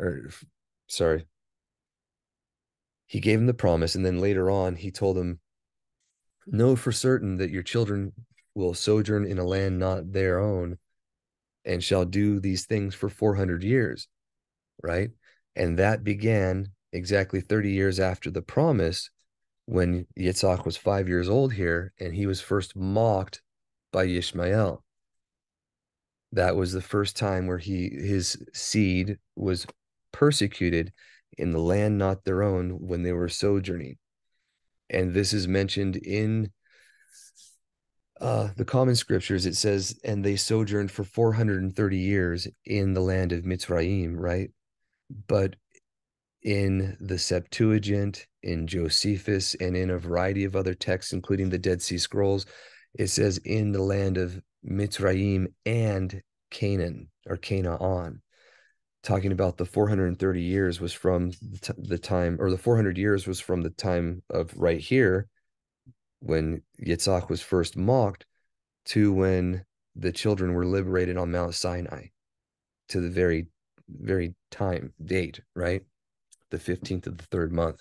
or sorry, he gave him the promise. And then later on, he told him, know for certain that your children will sojourn in a land not their own and shall do these things for 400 years, right? And that began exactly 30 years after the promise when Yitzhak was 5 years old here, and he was first mocked by Yishmael. That was the first time where his seed was persecuted in the land not their own when they were sojourning. And this is mentioned in the common scriptures. It says, and they sojourned for 430 years in the land of Mitzrayim, right? But in the Septuagint, in Josephus, and in a variety of other texts, including the Dead Sea Scrolls, it says in the land of Mitzrayim and Canaan, or Canaan, talking about the 430 years was from the time, or the 400 years was from the time of right here, when Yitzhak was first mocked, to when the children were liberated on Mount Sinai, to the very, very time, date, right? The 15th of the third month.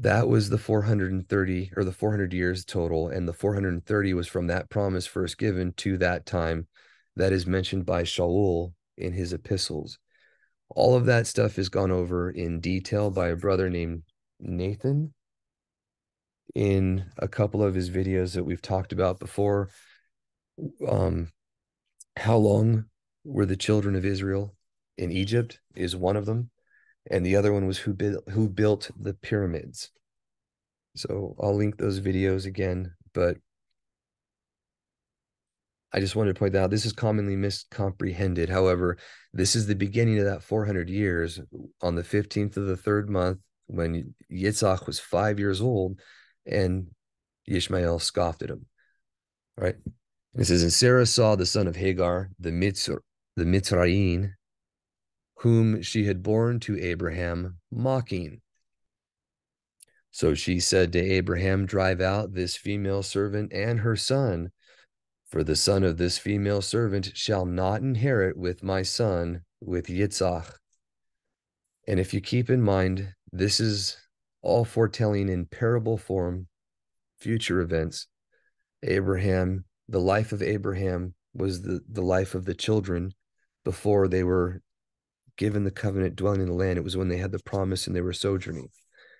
That was the 430, or the 400 years total, and the 430 was from that promise first given to that time that is mentioned by Shaul in his epistles. All of that stuff is gone over in detail by a brother named Nathan in a couple of his videos that we've talked about before. How long were the children of Israel in Egypt is one of them. And the other one was who built the pyramids. So I'll link those videos again, but I just wanted to point out this is commonly miscomprehended. However, this is the beginning of that 400 years on the 15th of the third month when Yitzhak was 5 years old and Yishmael scoffed at him. All right. It says, and Sarah saw the son of Hagar, the Mitzrayim, whom she had borne to Abraham, mocking. So she said to Abraham, drive out this female servant and her son, for the son of this female servant shall not inherit with my son, with Yitzhak. And if you keep in mind, this is all foretelling in parable form, future events. Abraham, the life of Abraham was the life of the children before they were given the covenant dwelling in the land. It was when they had the promise and they were sojourning.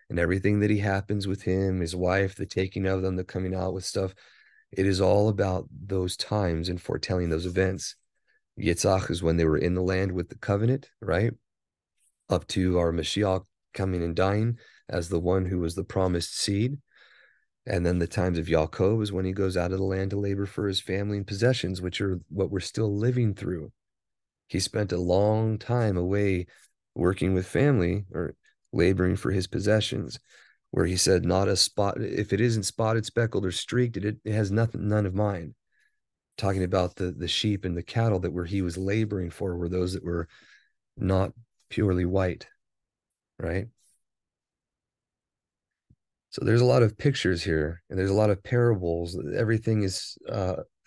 And everything that he happens with him, his wife, the taking of them, the coming out with stuff, it is all about those times and foretelling those events. Yitzhak is when they were in the land with the covenant, right? Up to our Mashiach coming and dying as the one who was the promised seed. And then the times of Yaakov is when he goes out of the land to labor for his family and possessions, which are what we're still living through. He spent a long time away working with family or laboring for his possessions, where he said, not a spot, if it isn't spotted, speckled, or streaked, it has nothing, none of mine. Talking about the sheep and the cattle that were he was laboring for were those that were not purely white, right? So there's a lot of pictures here, and there's a lot of parables. Everything is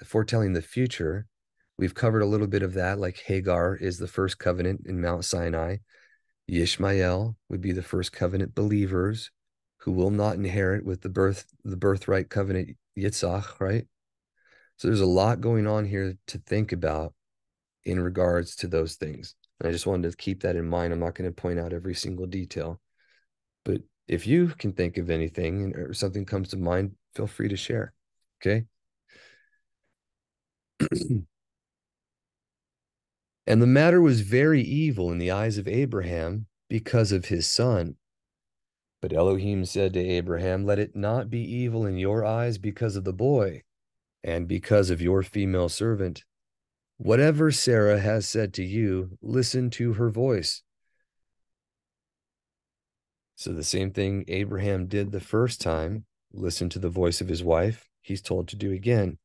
foretelling the future. We've covered a little bit of that, like Hagar is the first covenant in Mount Sinai. Yishmael would be the first covenant believers who will not inherit with the birthright covenant Yitzhak, right? So there's a lot going on here to think about in regards to those things. And I just wanted to keep that in mind. I'm not going to point out every single detail, but if you can think of anything or something comes to mind, feel free to share, okay? And the matter was very evil in the eyes of Abraham because of his son. But Elohim said to Abraham, let it not be evil in your eyes because of the boy and because of your female servant. Whatever Sarah has said to you, listen to her voice. So the same thing Abraham did the first time, listen to the voice of his wife, he's told to do again.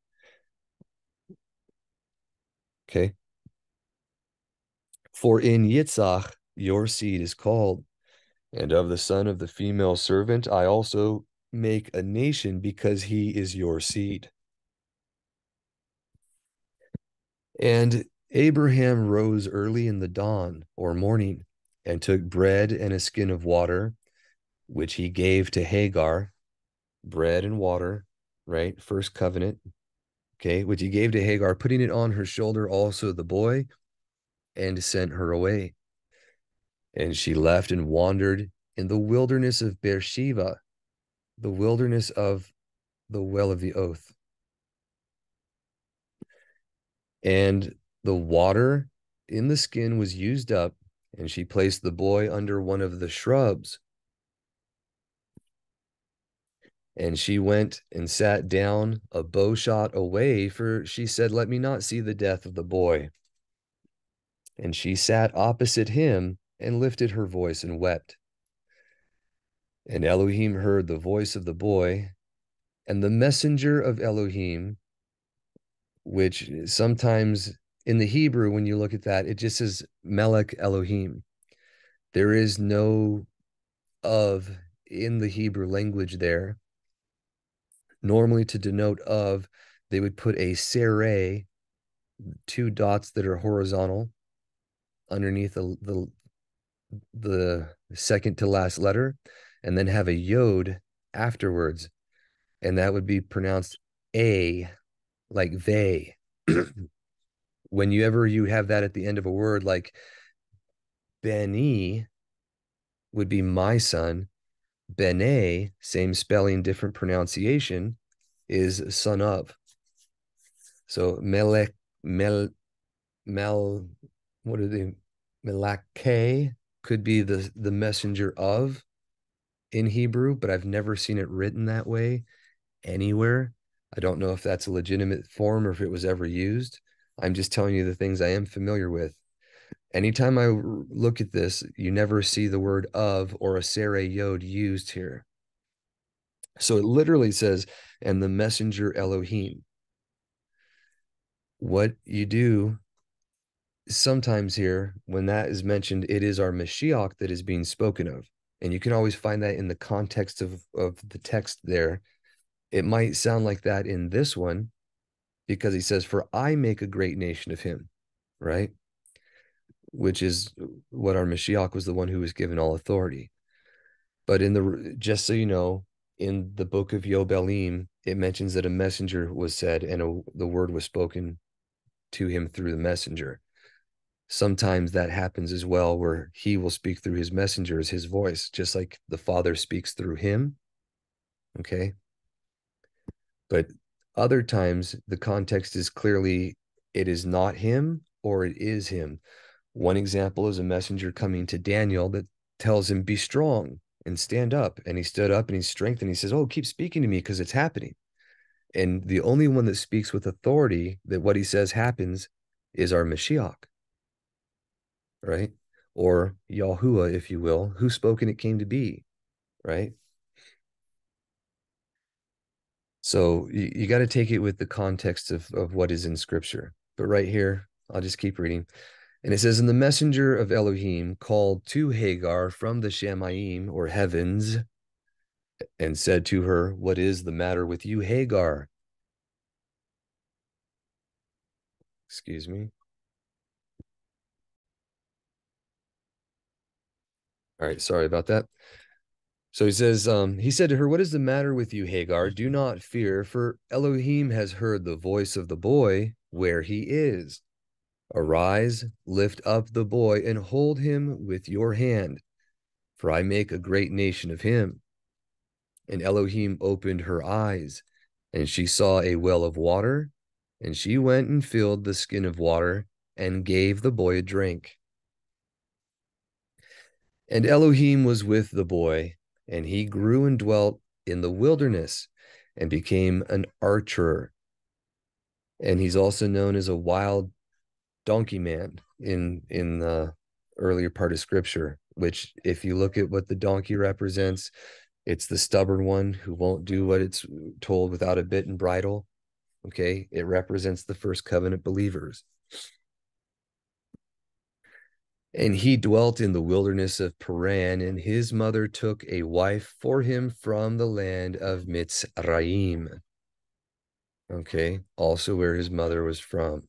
Okay. For in Yitzhak your seed is called, and of the son of the female servant I also make a nation, because he is your seed. And Abraham rose early in the dawn or morning, and took bread and a skin of water, which he gave to Hagar. Bread and water, right? First covenant, okay? Which he gave to Hagar, putting it on her shoulder, also the boy, and sent her away. And she left and wandered in the wilderness of Beersheba, the wilderness of the well of the oath. And the water in the skin was used up, and she placed the boy under one of the shrubs. And she went and sat down a bowshot away, for she said, let me not see the death of the boy. And she sat opposite him and lifted her voice and wept. And Elohim heard the voice of the boy, and the messenger of Elohim, which sometimes in the Hebrew, when you look at that, it just says Melech Elohim. There is no of in the Hebrew language there. Normally to denote of, they would put a sereh, two dots that are horizontal, underneath the second to last letter, and then have a yod afterwards. And that would be pronounced a, like they. Whenever you have that at the end of a word, like Beni would be my son, Bene, same spelling, different pronunciation, is son of. So Melech, what are they? Melake could be the messenger of in Hebrew, but I've never seen it written that way anywhere. I don't know if that's a legitimate form or if it was ever used. I'm just telling you the things I am familiar with. Anytime I look at this, you never see the word of or a sereh yod used here. So it literally says, and the messenger Elohim. What you do sometimes here, when that is mentioned, it is our Mashiach that is being spoken of. And you can always find that in the context of the text there. It might sound like that in this one, because he says, for I make a great nation of him, right? Which is what our Mashiach was, the one who was given all authority. But in the, just so you know, in the book of Yobelim, it mentions that a messenger was said and the word was spoken to him through the messenger. Sometimes that happens as well, where he will speak through his messenger as his voice, just like the Father speaks through him, okay? But other times, the context is clearly it is not him or it is him. One example is a messenger coming to Daniel that tells him, be strong and stand up. And he stood up and he's strengthened. He says, oh, keep speaking to me because it's happening. And the only one that speaks with authority that what he says happens is our Mashiach, right? Or Yahuwah, if you will, who spoke and it came to be, right? So you got to take it with the context of what is in Scripture. But right here, I'll just keep reading. And it says, and the messenger of Elohim called to Hagar from the Shamayim, or heavens, and said to her, what is the matter with you, Hagar? Excuse me. All right, sorry about that. So he says, he said to her, what is the matter with you, Hagar? Do not fear, for Elohim has heard the voice of the boy where he is. Arise, lift up the boy, and hold him with your hand, for I make a great nation of him. And Elohim opened her eyes, and she saw a well of water, and she went and filled the skin of water, and gave the boy a drink. And Elohim was with the boy, and he grew and dwelt in the wilderness, and became an archer. And he's also known as a wild donkey man in the earlier part of Scripture, which, if you look at what the donkey represents, it's the stubborn one who won't do what it's told without a bit and bridle. Okay, it represents the first covenant believers. And he dwelt in the wilderness of Paran, and his mother took a wife for him from the land of Mitzrayim. Okay, also where his mother was from.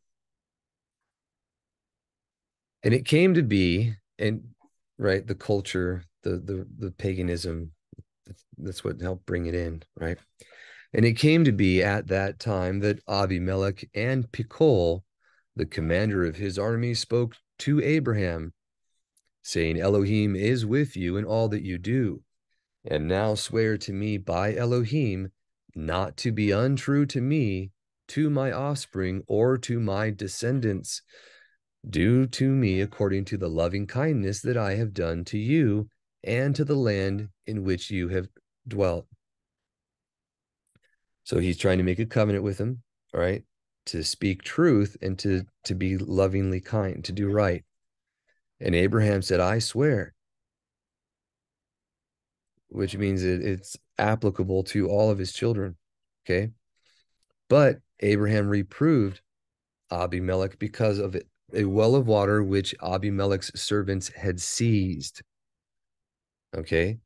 And it came to be, and right, the culture, the paganism, that's what helped bring it in, right? And it came to be at that time that Abimelech and Pichol, the commander of his army, spoke to Abraham, saying, Elohim is with you in all that you do. And now swear to me by Elohim not to be untrue to me, to my offspring, or to my descendants. Do to me according to the loving kindness that I have done to you and to the land in which you have dwelt. So he's trying to make a covenant with him, all right? To speak truth and to be lovingly kind, to do right. And Abraham said, I swear, which means it's applicable to all of his children, okay? But Abraham reproved Abimelech because of a well of water which Abimelech's servants had seized, okay?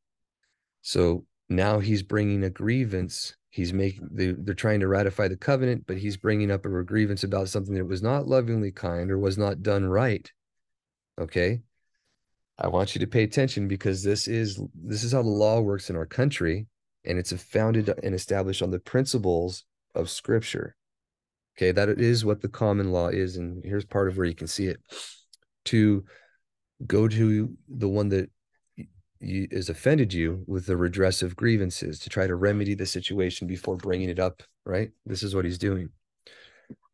So now he's bringing a grievance. He's making, they're trying to ratify the covenant, but he's bringing up a grievance about something that was not lovingly kind or was not done right. Okay. I want you to pay attention because this is how the law works in our country, and it's founded and established on the principles of Scripture. Okay. That is what the common law is. And here's part of where you can see it. To go to the one that has offended you with the redress of grievances, to try to remedy the situation before bringing it up, right? This is what he's doing.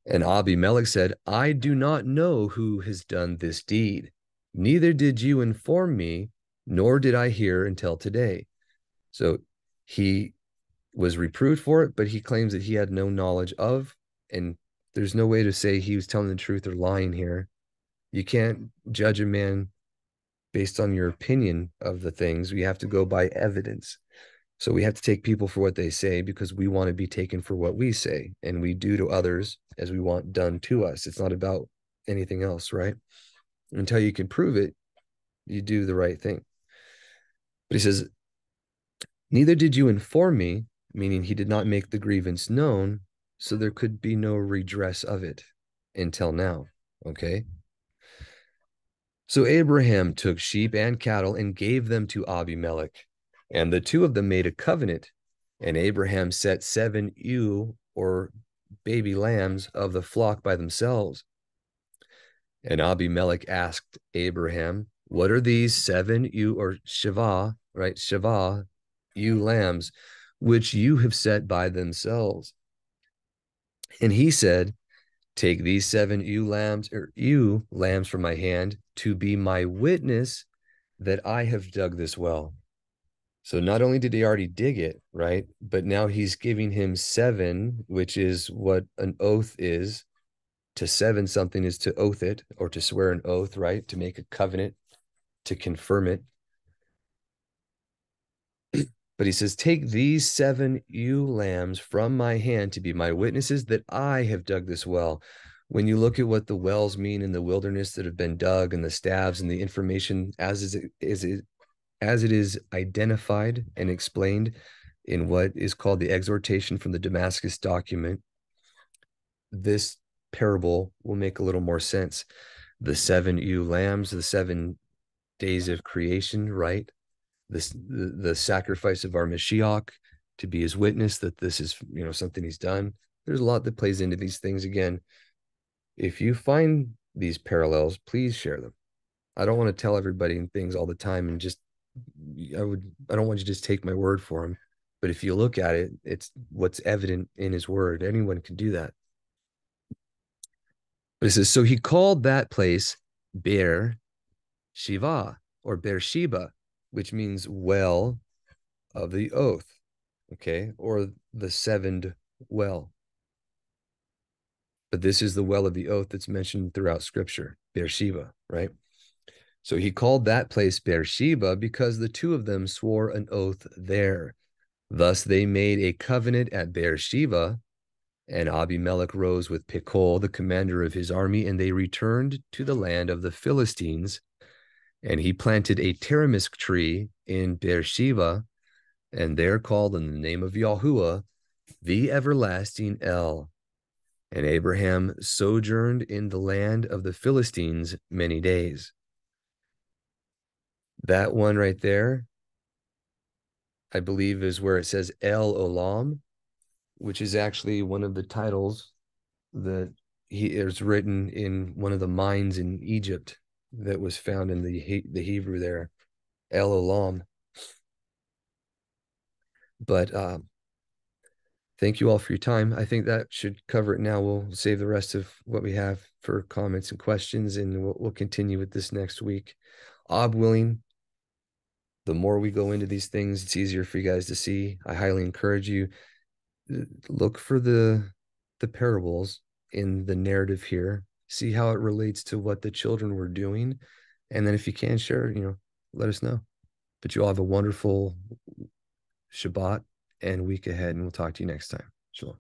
And Abimelech said, I do not know who has done this deed. Neither did you inform me, nor did I hear until today. So he was reproved for it, but he claims that he had no knowledge of, and there's no way to say he was telling the truth or lying here. You can't judge a man based on your opinion of the things. We have to go by evidence. So we have to take people for what they say because we want to be taken for what we say, and we do to others as we want done to us. It's not about anything else, right? Until you can prove it, you do the right thing. But he says, neither did you inform me, meaning he did not make the grievance known, so there could be no redress of it until now, okay? So Abraham took sheep and cattle and gave them to Abimelech, and the two of them made a covenant. And Abraham set 7 ewe, or baby lambs, of the flock by themselves. And Abimelech asked Abraham, what are these 7 ewe, or sheva, right? Sheva, ewe lambs, which you have set by themselves? And he said, take these 7 ewe lambs from my hand to be my witness that I have dug this well. So not only did he already dig it, right, but now he's giving him 7, which is what an oath is. To seven something is to oath it, or to swear an oath, right, to make a covenant, to confirm it. But he says, take these 7 ewe lambs from my hand to be my witnesses that I have dug this well. When you look at what the wells mean in the wilderness that have been dug, and the staves and the information as it is identified and explained in what is called the exhortation from the Damascus document, this parable will make a little more sense. The 7 ewe lambs, the 7 days of creation, right? The sacrifice of our Mashiach to be his witness that this is, you know, something he's done. There's a lot that plays into these things. Again, if you find these parallels, please share them. I don't want to tell everybody and things all the time, and just I don't want you to just take my word for them. But if you look at it, it's what's evident in his word. Anyone can do that. But it says, so he called that place Beersheba, or Beersheba, which means well of the oath, okay, or the sevened well. But this is the well of the oath that's mentioned throughout Scripture, Beersheba, right? So he called that place Beersheba because the two of them swore an oath there. Thus they made a covenant at Beersheba, and Abimelech rose with Pichol, the commander of his army, and they returned to the land of the Philistines. And he planted a tamarisk tree in Beersheba, and there called in the name of Yahuwah, the everlasting El. And Abraham sojourned in the land of the Philistines many days. That one right there, I believe, is where it says El Olam, which is actually one of the titles that is written in one of the mines in Egypt that was found in the Hebrew there, El Olam. But thank you all for your time. I think that should cover it now. We'll save the rest of what we have for comments and questions, and we'll continue with this next week. Ob willing, the more we go into these things, it's easier for you guys to see. I highly encourage you, look for the parables in the narrative here. See how it relates to what the children were doing. And then if you can share, you know, let us know. But you all have a wonderful Shabbat and week ahead, and we'll talk to you next time.